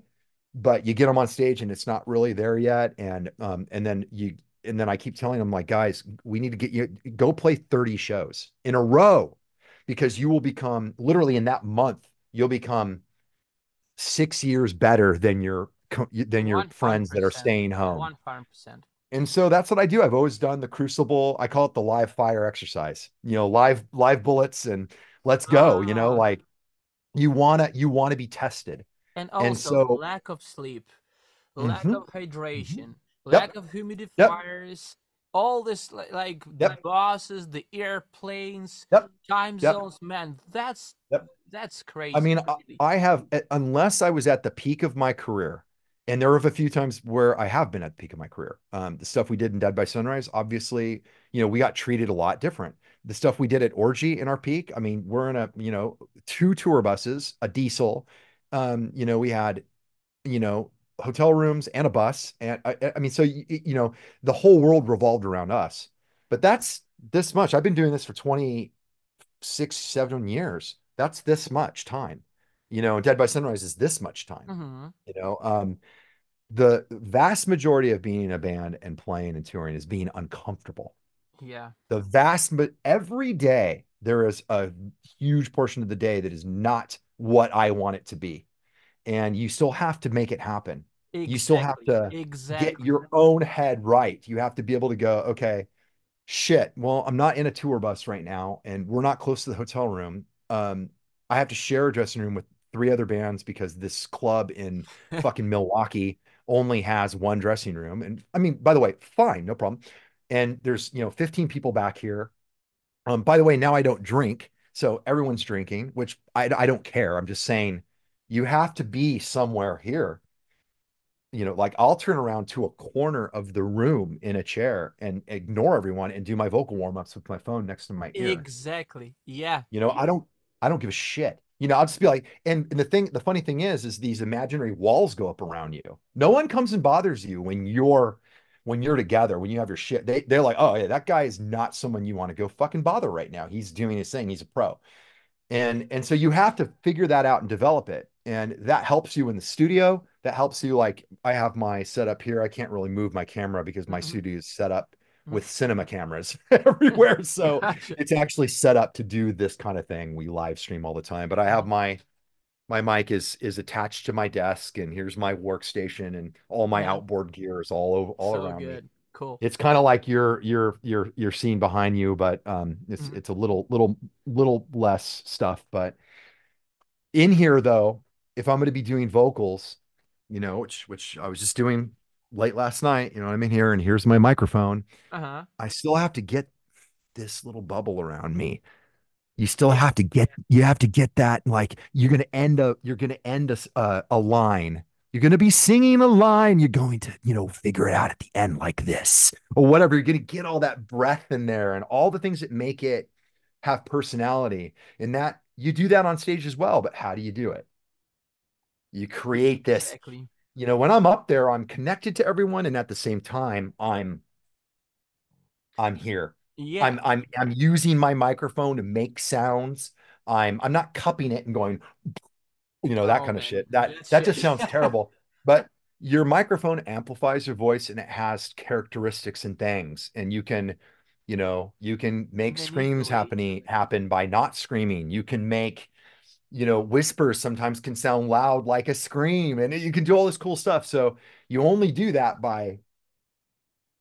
but you get them on stage and it's not really there yet. And then I keep telling them, like, guys, we need to get you, go play 30 shows in a row, because you will become, literally in that month, you'll become 6 years better than your friends that are staying home. 100%. And so that's what I do. I've always done the crucible. I call it the live fire exercise, you know, live bullets and let's go, you know, like you want to be tested. And also, and so, lack of sleep, lack of hydration, lack of humidifiers, all this, like the bosses, the airplanes, time zones, man, that's crazy. I mean, I have, unless I was at the peak of my career, and there are a few times where I have been at the peak of my career. The stuff we did in Dead by Sunrise, obviously, you know, we got treated a lot different. The stuff we did at Orgy in our peak, I mean, we're in a, you know, 2 tour buses, a diesel, you know, we had, you know, hotel rooms and a bus. And I mean, so, you know, the whole world revolved around us, but that's this much. I've been doing this for 26, 7 years. That's this much time, you know, Dead by Sunrise is this much time, you know, the vast majority of being in a band and playing and touring is being uncomfortable. Yeah. The vast, but every day there is a huge portion of the day that is not what I want it to be. And you still have to make it happen. Exactly. You still have to get your own head right. You have to be able to go, okay, shit, well, I'm not in a tour bus right now and we're not close to the hotel room. I have to share a dressing room with 3 other bands because this club in fucking Milwaukee only has 1 dressing room. And I mean, by the way, fine, no problem. And there's, you know, 15 people back here. By the way, now I don't drink. So everyone's drinking, which I don't care. I'm just saying you have to be somewhere here. You know, like I'll turn around to a corner of the room in a chair and ignore everyone and do my vocal warm-ups with my phone next to my ear. Exactly. Yeah. You know, I don't give a shit. You know, I'll just be like, and the funny thing is these imaginary walls go up around you. No one comes and bothers you when you're together, when you have your shit. They're like, oh yeah, that guy is not someone you want to go fucking bother right now. He's doing his thing. He's a pro. And so you have to figure that out and develop it. And that helps you in the studio. That helps you. Like I have my setup here. I can't really move my camera because my studio is set up with cinema cameras everywhere. So it's actually set up to do this kind of thing. We live stream all the time, but I have my mic is attached to my desk, and here's my workstation, and all my outboard gear is all around good. Me. Cool. It's kind of like your scene behind you, but it's a little less stuff. But in here, though, if I'm going to be doing vocals, you know, which I was just doing late last night, you know, I'm in here, and here's my microphone. I still have to get this little bubble around me. You still have to get, that, like, you're going to end a line. You're going to be singing a line. You're going to, you know, figure it out at the end like this or whatever. You're going to get all that breath in there and all the things that make it have personality, and that you do that on stage as well. But how do you do it? You create this, exactly. You know, when I'm up there, I'm connected to everyone. And at the same time, I'm here. Yeah. I'm using my microphone to make sounds. I'm not cupping it and going, you know, that kind of shit. That just sounds terrible. But your microphone amplifies your voice, and it has characteristics and things. And you can, you know, you can make screams happen by not screaming. You can make, you know, whispers sometimes can sound loud like a scream, and you can do all this cool stuff. So you only do that by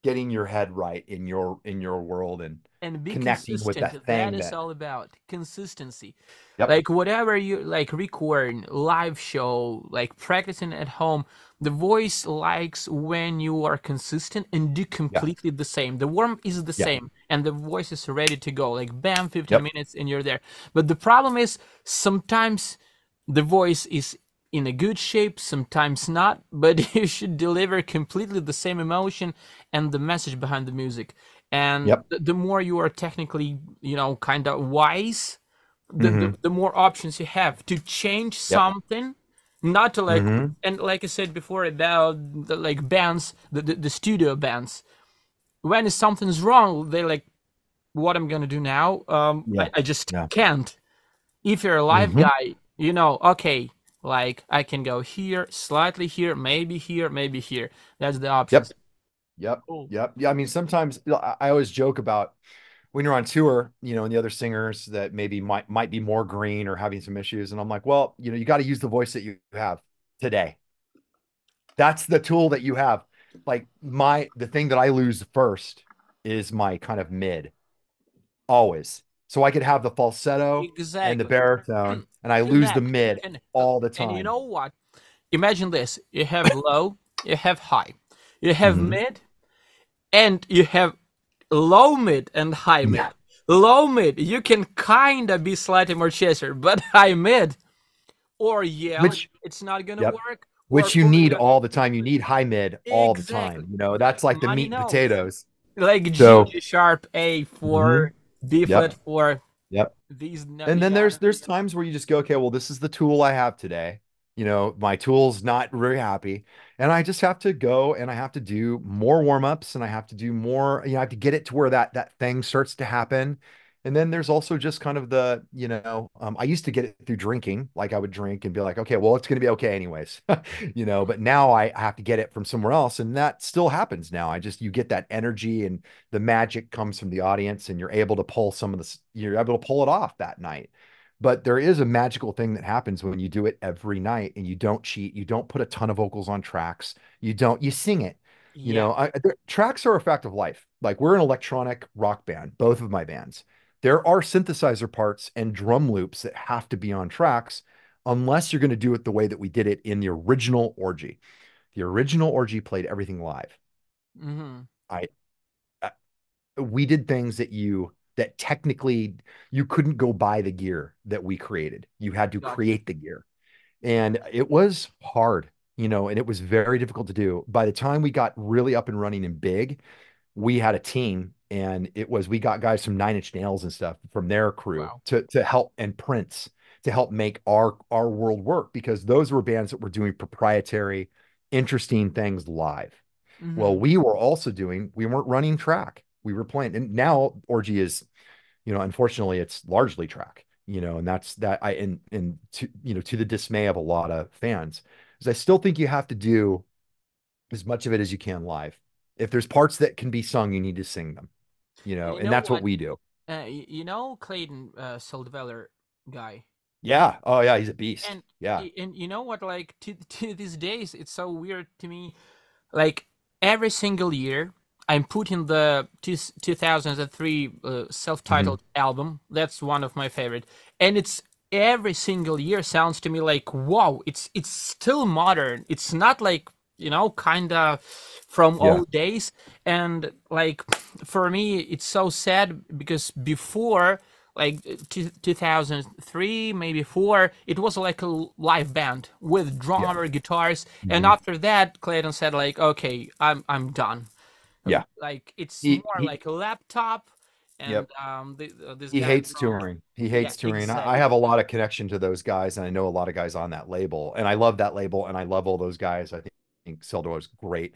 getting your head right in your world and be connecting with that thing. That is all about consistency. Yep. Like whatever you like, record, live show, like practicing at home, the voice likes when you are consistent and do completely the same. The warm is the same, and the voice is ready to go. Like bam, 15 minutes and you're there. But the problem is sometimes the voice is in a good shape, sometimes not, but you should deliver completely the same emotion and the message behind the music. And yep. The more you are technically, you know, kind of wise, the more options you have to change something, not to like, and like I said before about the, like bands, the studio bands, when something's wrong, they like, what I'm going to do now? I just can't. If you're a live guy, you know, okay, like I can go here, slightly here, maybe here, maybe here. That's the options. Yep. Yeah, I mean, sometimes I always joke about when you're on tour, you know, and the other singers that maybe might be more green or having some issues. And I'm like, well, you know, you got to use the voice that you have today. That's the tool that you have. Like the thing that I lose first is my kind of mid always. So I could have the falsetto and the baritone and I lose the mid all the time. And you know what? Imagine this. You have low, you have high, you have mid, and you have low mid and high mid. Low mid, you can kind of be slightly more Chester, but high mid or which, it's not going to work. Which you need all the time. You need high mid all the time. You know, that's like the meat and potatoes. Like G sharp, A, 4, B flat, 4. These and then there's times where you just go, okay, well, this is the tool I have today. You know, my tool's not very happy. And I just have to go and I have to do more warm-ups and I have to do more, you know, I have to get it to where that thing starts to happen. And then there's also just kind of the, you know, I used to get it through drinking. Like I would drink and be like, okay, well, it's going to be okay anyways, you know, but now I have to get it from somewhere else. And that still happens now. You get that energy and the magic comes from the audience and you're able to pull you're able to pull it off that night. But there is a magical thing that happens when you do it every night and you don't cheat. You don't put a ton of vocals on tracks. You sing it. You know, tracks are a fact of life. Like we're an electronic rock band, both of my bands. There are synthesizer parts and drum loops that have to be on tracks unless you're going to do it the way that we did it in the original Orgy. The original Orgy played everything live. We did things that technically you couldn't go buy the gear that we created. You had to create the gear. And it was hard, you know, and it was very difficult to do. By the time we got really up and running and big, we had a team and we got guys from Nine Inch Nails and stuff from their crew to help, and Prince to help make our world work, because those were bands that were doing proprietary, interesting things live. Well, we weren't running track. We were playing, and now Orgy is, you know, unfortunately it's largely track, you know, and that's that and to, you know, to the dismay of a lot of fans, because I still think you have to do as much of it as you can live. If there's parts that can be sung, you need to sing them, you know, and that's what we do. You know, Clayton Soldeveller guy. Yeah. Oh yeah. He's a beast. And, and you know what, like to these days, it's so weird to me, like every single year, I'm putting the 2003 self-titled album. That's one of my favorite. And it's every single year sounds to me like, wow, it's still modern. It's not like, you know, kind of from old days. And like, for me, it's so sad because before like 2003, maybe 4, it was like a live band with drummer, guitars. And after that, Clayton said like, okay, I'm done. Like it's more like a laptop, and this he hates touring. He hates touring. Exactly. I have a lot of connection to those guys, and I know a lot of guys on that label, and I love that label, and I love all those guys. I think Seldor is great,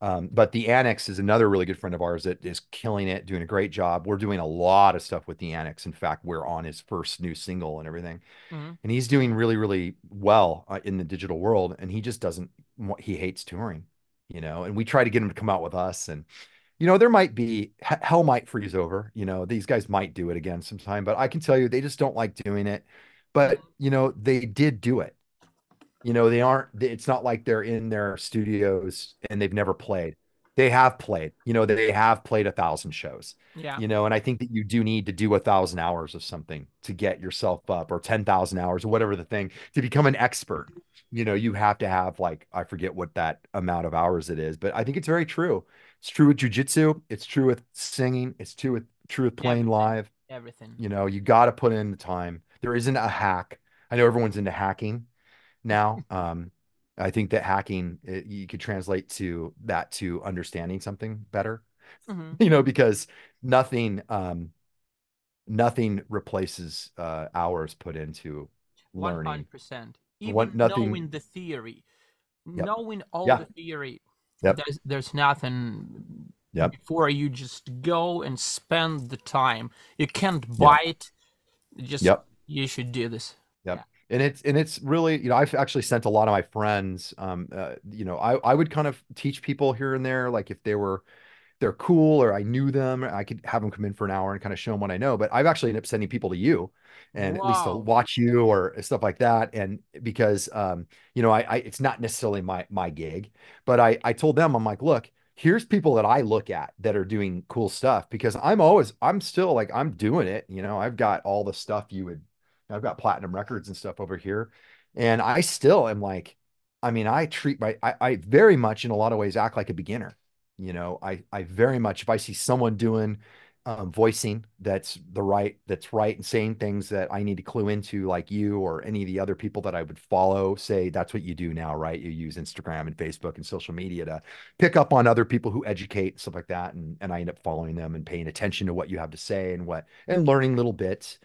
but the Annex is another really good friend of ours that is killing it, doing a great job. We're doing a lot of stuff with the Annex. In fact, we're on his first new single and everything, and he's doing really, really well in the digital world. And he just doesn't. He hates touring. You know, and we try to get him to come out with us, and you know, there might be hell might freeze over. You know, these guys might do it again sometime, but I can tell you they just don't like doing it. But you know, they did do it. You know, it's not like they're in their studios and they've never played. They have played. You know, they have played 1,000 shows. Yeah. You know, and I think that you do need to do 1,000 hours of something to get yourself up, or 10,000 hours or whatever the thing, to become an expert. You know, you have to have, like, I forget what that amount of hours it is, but I think it's very true. It's true with jujitsu. It's true with singing. It's true with playing live. Everything. You know, you got to put in the time. There isn't a hack. I know everyone's into hacking now. I think that hacking, you could translate to that to understanding something better, you know, because nothing, nothing replaces hours put into learning. 100%. Even knowing the theory, knowing all the theory, there's nothing before. You just go and spend the time. You can't buy it. Just you should do this. And it's really, you know, I've actually sent a lot of my friends, you know, I would kind of teach people here and there, like if they were, they're cool or I knew them, I could have them come in for an hour and kind of show them what I know. But I've actually ended up sending people to you and at least to watch you or stuff like that. And because, you know, I it's not necessarily my gig, but I told them, I'm like, look, here's people that I look at that are doing cool stuff, because I'm still like, I'm doing it. You know, I've got all the stuff I've got platinum records and stuff over here. And I still am like, I mean, I very much in a lot of ways act like a beginner. You know, I very much, if I see someone doing voicing, that's right. And saying things that I need to clue into, like you or any of the other people that I would follow say, that's what you do now, right? You use Instagram and Facebook and social media to pick up on other people who educate and stuff like that. And I end up following them and paying attention to what you have to say and learning little bits.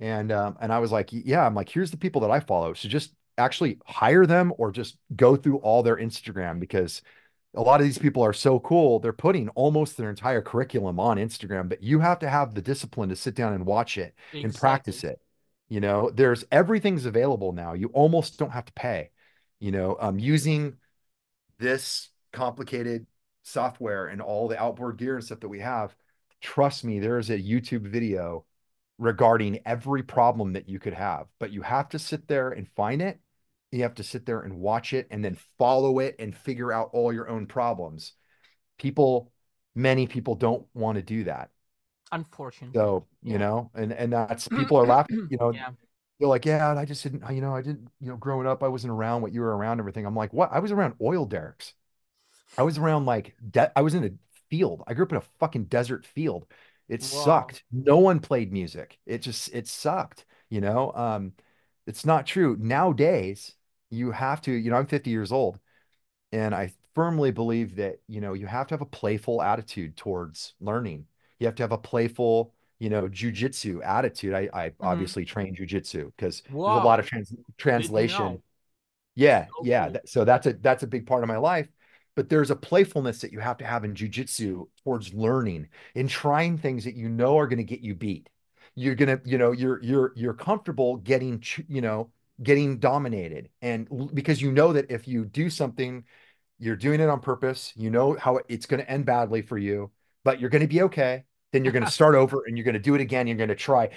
And I was like, yeah, I'm like, here's the people that I follow. So just actually hire them or just go through all their Instagram, because a lot of these people are so cool. They're putting almost their entire curriculum on Instagram, but you have to have the discipline to sit down and watch it and practice it. You know, everything's available now. You almost don't have to pay, you know, using this complicated software and all the outboard gear and stuff that we have. Trust me, there is a YouTube video regarding every problem that you could have, but you have to sit there and find it. You have to sit there and watch it and then follow it and figure out all your own problems. Many people don't want to do that. Unfortunately. So, you know, and that's, people are laughing, you know, they're like, yeah, I just didn't, you know, growing up, I wasn't around what you were around, everything. I'm like, what? I was around oil derricks. I was around I was in a field. I grew up in a fucking desert field. It sucked. No one played music. It sucked, you know? It's not true. Nowadays, you have to, you know, I'm 50 years old and I firmly believe that, you know, you have to have a playful attitude towards learning. You have to have a playful, you know, jujitsu attitude. I obviously train jujitsu because there's a lot of translation. Yeah. So yeah. So that's a big part of my life. But there's a playfulness that you have to have in jujitsu towards learning and trying things that you know are going to get you beat. You're going to, you know, you're comfortable getting, you know, getting dominated. And because you know that if you do something, you're doing it on purpose, you know how it's going to end badly for you, but you're going to be okay. Then you're going to start over and you're going to do it again. You're going to try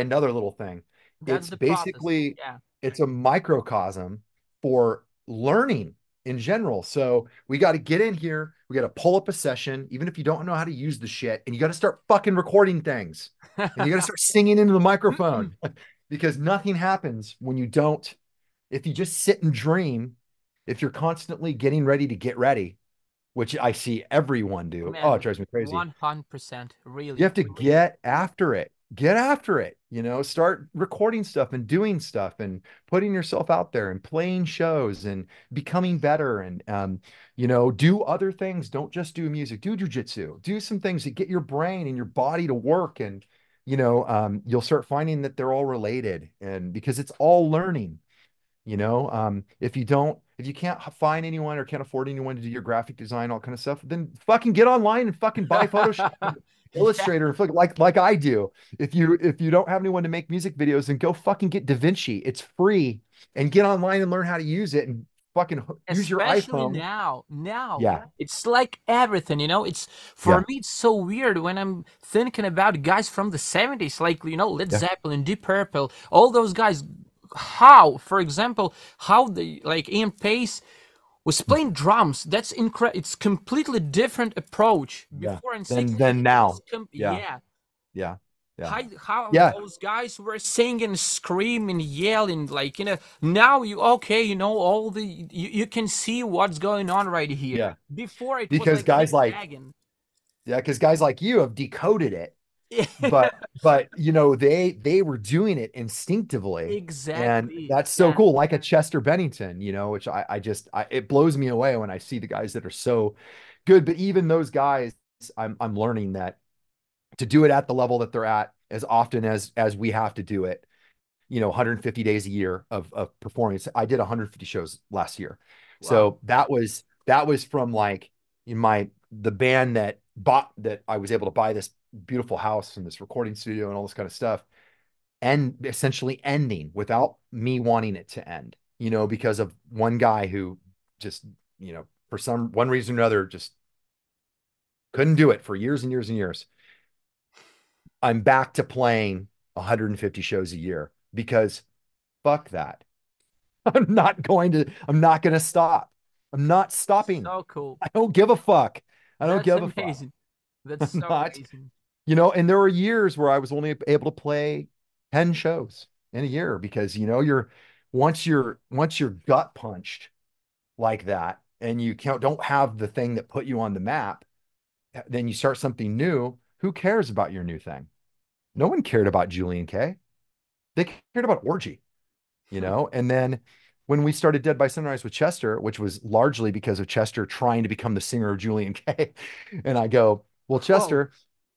another little thing. That's it's basically, it's a microcosm for learning in general. So we got to get in here. We got to pull up a session, even if you don't know how to use the shit, and you got to start fucking recording things and you got to start singing into the microphone because nothing happens when you don't. If you just sit and dream, if you're constantly getting ready to get ready, which I see everyone do. Man, oh, it drives me crazy. 100%. Really? You have to get after it. Get after it, you know, start recording stuff and doing stuff and putting yourself out there and playing shows and becoming better and, you know, do other things. Don't just do music, do jujitsu, do some things that get your brain and your body to work. And, you know, you'll start finding that they're all related, and because it's all learning, you know, if you can't find anyone or can't afford anyone to do your graphic design, all kind of stuff, then fucking get online and fucking buy Photoshop. Illustrator, like I do. If you don't have anyone to make music videos, then go fucking get DaVinci. It's free, and get online and learn how to use it and fucking use your iPhone. Especially now, it's like everything, you know. It's for me, it's so weird when I'm thinking about guys from the 70s, like, you know, Led Zeppelin, Deep Purple, all those guys. How, for example, how they, like Ian Pace was playing drums. That's incredible. It's completely different approach before and than now. How those guys were singing, screaming, yelling, like, you know, now you know, all the, you can see what's going on right here. Before it was because guys like you have decoded it But you know, they were doing it instinctively. Exactly. And that's so cool. Like a Chester Bennington, you know, which I just it blows me away when I see the guys that are so good. But even those guys, I'm learning that to do it at the level that they're at as often as we have to do it, you know, 150 days a year of performance. I did 150 shows last year. Wow. So that was from like in the band that I was able to buy this beautiful house and this recording studio and all this kind of stuff, and essentially ending without me wanting it to end, you know, because of one guy who just, you know, for some one reason or another, just couldn't do it for years and years and years. I'm back to playing 150 shows a year because fuck that. I'm not going to stop. I'm not stopping. So cool. I don't give a fuck. I don't give a fuck. That's so amazing. You know, and there were years where I was only able to play 10 shows in a year because, you know, once you're gut punched like that and you don't have the thing that put you on the map, then you start something new. Who cares about your new thing? No one cared about Julien-K. They cared about Orgy, you know? And then when we started Dead by Sunrise with Chester, which was largely because of Chester trying to become the singer of Julien-K. And I go, well, Chester,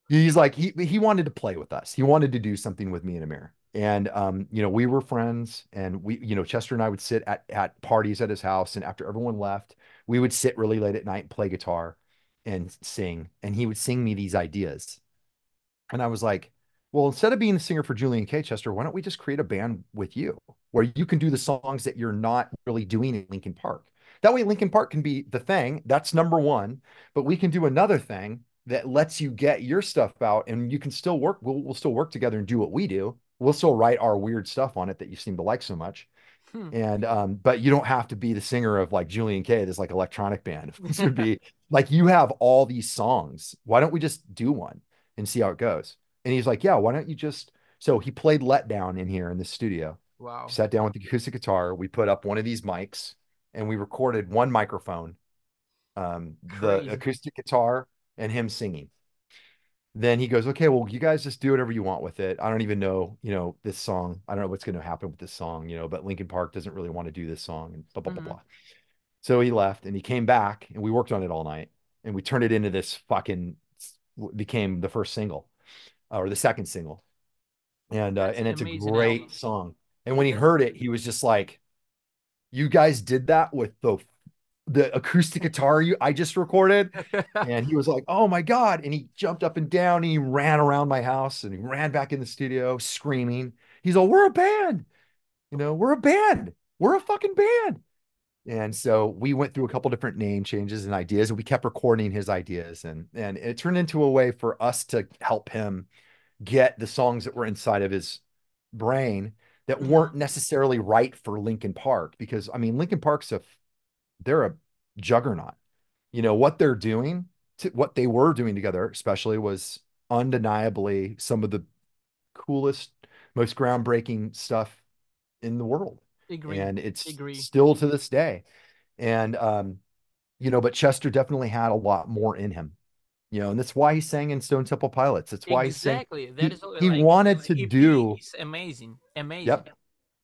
he's like, he wanted to play with us. He wanted to do something with me and Amir. And, you know, we were friends, and we, you know, Chester and I would sit at parties at his house. And after everyone left, we would sit really late at night and play guitar and sing. And he would sing me these ideas. And I was like, well, instead of being the singer for Julien-K, Chester, why don't we just create a band with you where you can do the songs that you're not really doing in Linkin Park? That way Linkin Park can be the thing. That's number one. But we can do another thing that lets you get your stuff out, and you can still work. We'll still work together and do what we do. We'll still write our weird stuff on it that you seem to like so much. And, but you don't have to be the singer of like Julien-K, this like electronic band. This would be like, you have all these songs. Why don't we just do one and see how it goes? And he's like, yeah, why don't you just, so he played Letdown in here in the studio. Wow. Sat down with the acoustic guitar. We put up one of these mics and we recorded one microphone, the acoustic guitar and him singing. Then he goes, okay, well, you guys just do whatever you want with it. I don't even know, you know, this song. I don't know what's going to happen with this song, you know, but Linkin Park doesn't really want to do this song and blah, blah, blah, blah. So he left and he came back and we worked on it all night and we turned it into this became the first single. Or the second single. And it's a great song. And when he heard it, he was just like, you guys did that with the acoustic guitar I just recorded. And he was like, oh my God. And he jumped up and down. And he ran around my house and he ran back in the studio screaming. He's all, we're a band. You know, we're a band. We're a fucking band. And so we went through a couple different name changes and ideas, and we kept recording his ideas, and it turned into a way for us to help him get the songs that were inside of his brain that weren't necessarily right for Linkin Park. Because I mean, Linkin Park's they're a juggernaut, you know, what they were doing together, especially, was undeniably some of the coolest, most groundbreaking stuff in the world. Agree. And it's still to this day. And, you know, but Chester definitely had a lot more in him, you know, and that's why he sang in Stone Temple Pilots. That's why he wanted to do. It's amazing. Amazing. Yep.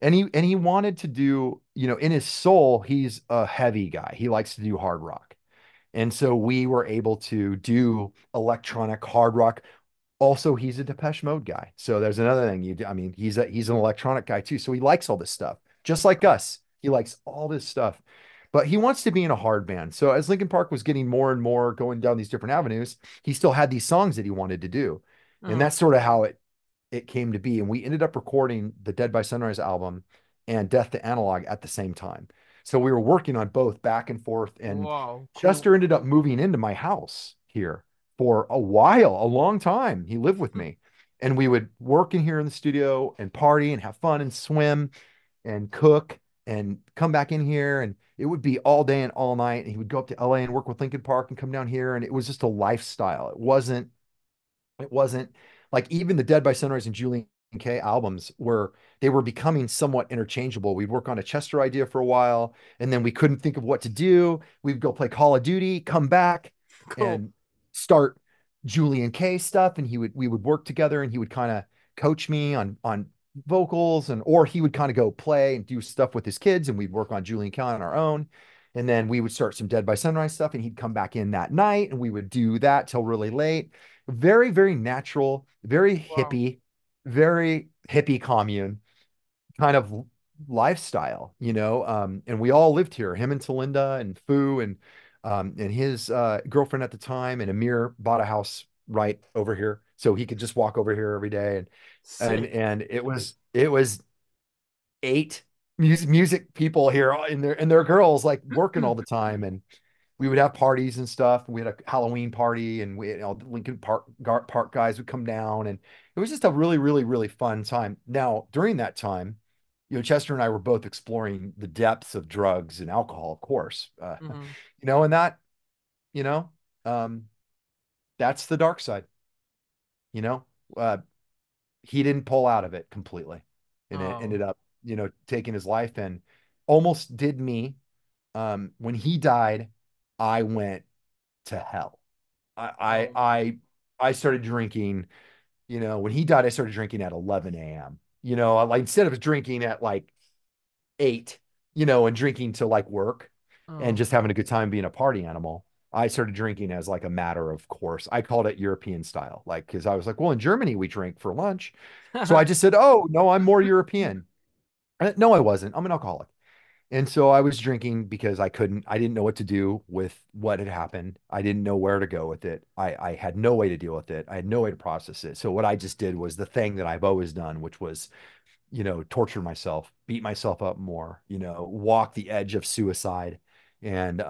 And he wanted to do, you know, in his soul, he's a heavy guy. He likes to do hard rock. And so we were able to do electronic hard rock. Also, he's a Depeche Mode guy. So there's another thing you do. I mean, he's an electronic guy too. So he likes all this stuff. Just like us, he likes all this stuff, but he wants to be in a hard band. So as Linkin Park was getting more and more going down these different avenues, he still had these songs that he wanted to do. And that's sort of how it came to be. And we ended up recording the Dead by Sunrise album and Death to Analog at the same time. So we were working on both back and forth. And wow, cool. Chester ended up moving into my house here for a while, a long time. He lived with me, and we would work in here in the studio and party and have fun and swim and cook and come back in here, and it would be all day and all night. And he would go up to LA and work with Linkin Park and come down here, and it was just a lifestyle. It wasn't like, even the Dead by Sunrise and Julien-K albums were becoming somewhat interchangeable. We'd work on a Chester idea for a while, and then we couldn't think of what to do. We'd go play Call of Duty, come back and start Julien-K stuff, and we would work together, and he would kind of coach me on vocals, or he would kind of go play and do stuff with his kids, and we'd work on Julien-K on our own. And then we would start some Dead by Sunrise stuff, and he'd come back in that night, and we would do that till really late. Very, very natural, very hippie, very hippie commune kind of lifestyle, you know? And we all lived here, him and Talinda and Fu and his girlfriend at the time, and Amir bought a house right over here, so he could just walk over here every day. And it was 8 music people here and their girls, like, working all the time, and we would have parties and stuff. We had a Halloween party, and we had all the Linkin Park guys would come down, and it was just a really, really, really fun time. Now, during that time, you know, Chester and I were both exploring the depths of drugs and alcohol, of course, you know, and that, you know, that's the dark side, you know. He didn't pull out of it completely, and it ended up, you know, taking his life, and almost did me. When he died, I went to hell. I started drinking, you know, when he died, I started drinking at 11 a.m. You know, like, instead of drinking at like 8, you know, and drinking to like work and just having a good time being a party animal, I started drinking as like a matter of course. I called it European style, like, because I was like, well, in Germany, we drink for lunch. So I just said, oh, no, I'm more European. No, I wasn't. I'm an alcoholic. And so I was drinking because I didn't know what to do with what had happened. I didn't know where to go with it. I had no way to deal with it. I had no way to process it. So what I just did was the thing that I've always done, which was, you know, torture myself, beat myself up more, you know, walk the edge of suicide, and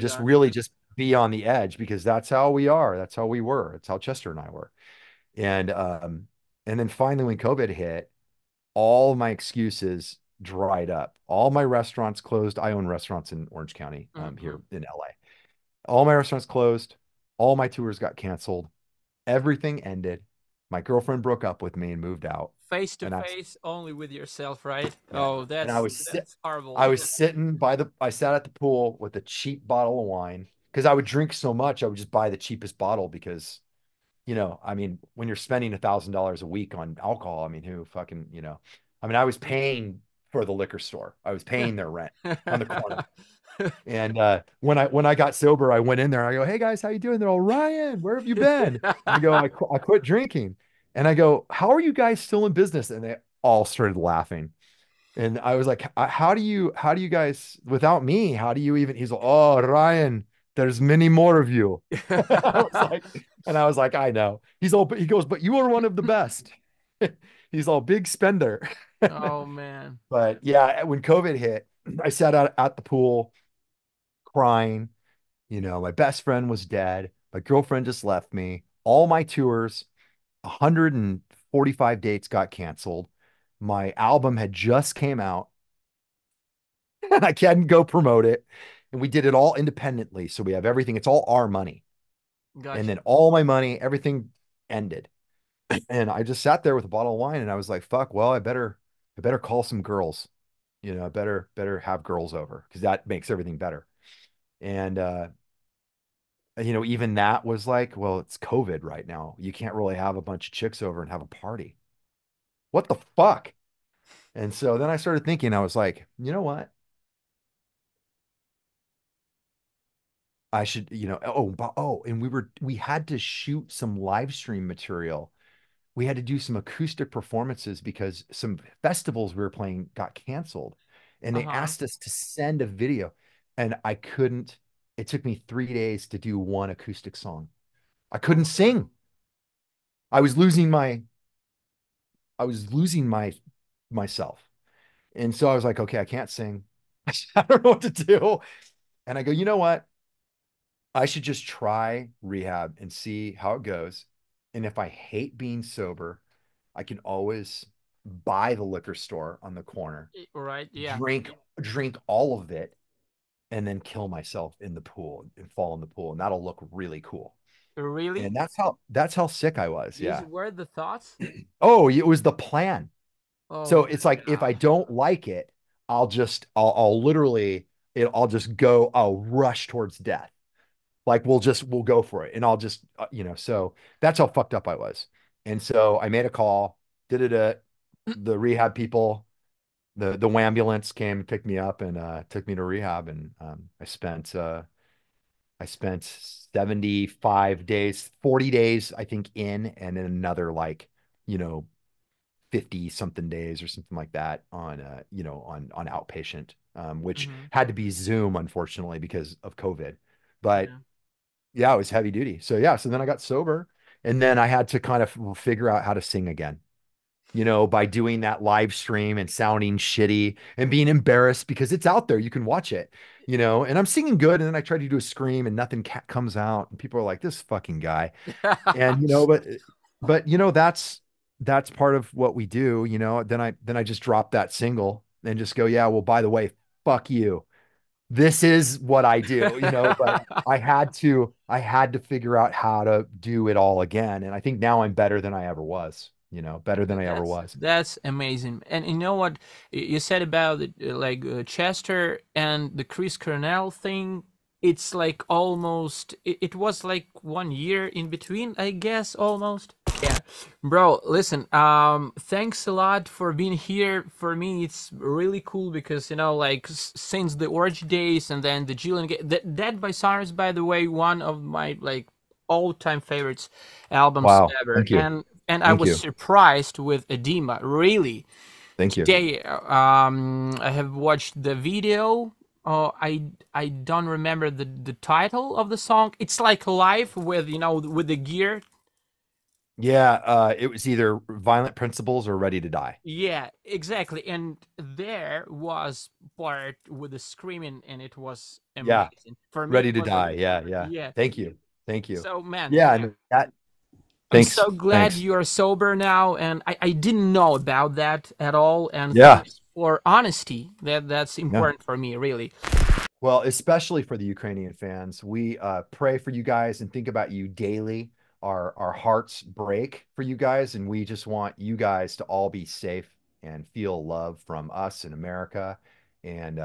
just really just be on the edge, because that's how we are. That's how we were. It's how Chester and I were. And then finally, when COVID hit, all my excuses dried up. All my restaurants closed. I own restaurants in Orange County, here in LA. All my restaurants closed. All my tours got canceled. Everything ended. My girlfriend broke up with me and moved out. Face to face, only with yourself, right? Yeah. Oh, that's horrible. I was sitting I sat at the pool with a cheap bottle of wine, because I would drink so much. I would just buy the cheapest bottle, because, you know, I mean, when you're spending $1,000 a week on alcohol, I mean, who fucking, you know, I mean, I was paying for the liquor store. I was paying their rent on the corner. And when I got sober, I went in there and I go, hey guys, how you doing? They're all, Ryan, where have you been? I go, I quit drinking. And I go, how are you guys still in business? And they all started laughing. And I was like, how do you guys, without me, how do you even? He's like, oh, Ryan, there's many more of you. I was like, I know. He's all, he goes, but you are one of the best. He's all, big spender. Oh man. But yeah, when COVID hit, I sat out at the pool crying, you know, my best friend was dead. My girlfriend just left me. All my tours, 145 dates got canceled. My album had just came out and I couldn't go promote it. And we did it all independently. So we have everything. It's all our money. Gotcha. And then all my money, everything ended. And I just sat there with a bottle of wine and I was like, fuck, well, I better call some girls, you know, I better have girls over, because that makes everything better. And, you know, even that was like, well, it's COVID right now. You can't really have a bunch of chicks over and have a party. What the fuck? And so then I started thinking, I was like, you know what? I should, you know, and we had to shoot some live stream material. We had to do some acoustic performances because some festivals we were playing got canceled, and they asked us to send a video, and I couldn't. It took me 3 days to do one acoustic song. I couldn't sing. I was losing myself. And so I was like, okay, I can't sing. I don't know what to do. And I go, you know what? I should just try rehab and see how it goes. And if I hate being sober, I can always buy the liquor store on the corner. Right. Yeah. Drink all of it, and then kill myself in the pool and fall in the pool. And that'll look really cool. Really? And that's how sick I was. These were the thoughts? Oh, it was the plan. Oh, so it's like, if I don't like it, I'll just, I'll literally, I'll just go, I'll rush towards death. Like, we'll go for it. And I'll just, you know, so that's how fucked up I was. And so I made a call, did it. The rehab people, the ambulance came and picked me up and took me to rehab. And I spent 75 days, 40 days, I think, in, and then another, like, you know, 50 something days or something like that on, you know, on outpatient, which had to be Zoom, unfortunately, because of COVID. But yeah, it was heavy duty. So yeah. So then I got sober, and then I had to kind of figure out how to sing again, you know, by doing that live stream and sounding shitty and being embarrassed because it's out there. You can watch it, you know, and I'm singing good. And then I try to do a scream and nothing comes out, and people are like, this fucking guy. And, you know, but, you know, that's part of what we do. You know, then I just drop that single and just go, yeah, well, by the way, fuck you. This is what I do, you know, but I had to figure out how to do it all again. And I think now I'm better than I ever was, you know, better than I ever was. That's amazing. And you know what you said about like Chester and the Chris Cornell thing, it's like almost, it was like 1 year in between, I guess, almost. Yeah, bro, listen, thanks a lot for being here. For me, it's really cool because, you know, like, since the Orgy days and then the Julien-K, Dead by Sunrise, by the way, one of my, like, all-time favorites albums ever. Thank you. And I was surprised with Adema, really. Thank you. Today, I have watched the video. I don't remember the title of the song. It's like live with, you know, with the gear. Yeah, it was either Violent Principles or Ready to Die. Yeah, exactly. And there was part with the screaming, and it was amazing. Yeah. For me, Ready to Die. Yeah. Thank you. So, man. Yeah. And that, thanks. I'm so glad you are sober now, and I didn't know about that at all. And thanks for honesty, that's important for me, really. Well, especially for the Ukrainian fans, we pray for you guys and think about you daily. Our hearts break for you guys, and we just want you guys to all be safe and feel love from us in America. And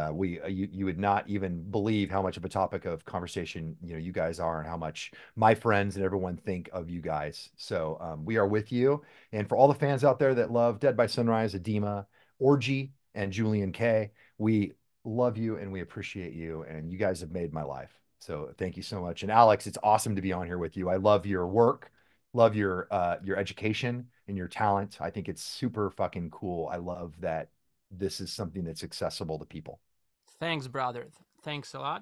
you would not even believe how much of a topic of conversation, you know, you guys are, and how much my friends and everyone think of you guys. So we are with you. And for all the fans out there that love Dead by Sunrise, Adema, Orgy, and Julien-K, we love you and we appreciate you, and you guys have made my life. So thank you so much. And Alex, it's awesome to be on here with you. I love your work, love your education and your talent. I think it's super fucking cool. I love that this is something that's accessible to people. Thanks, brother. Thanks a lot.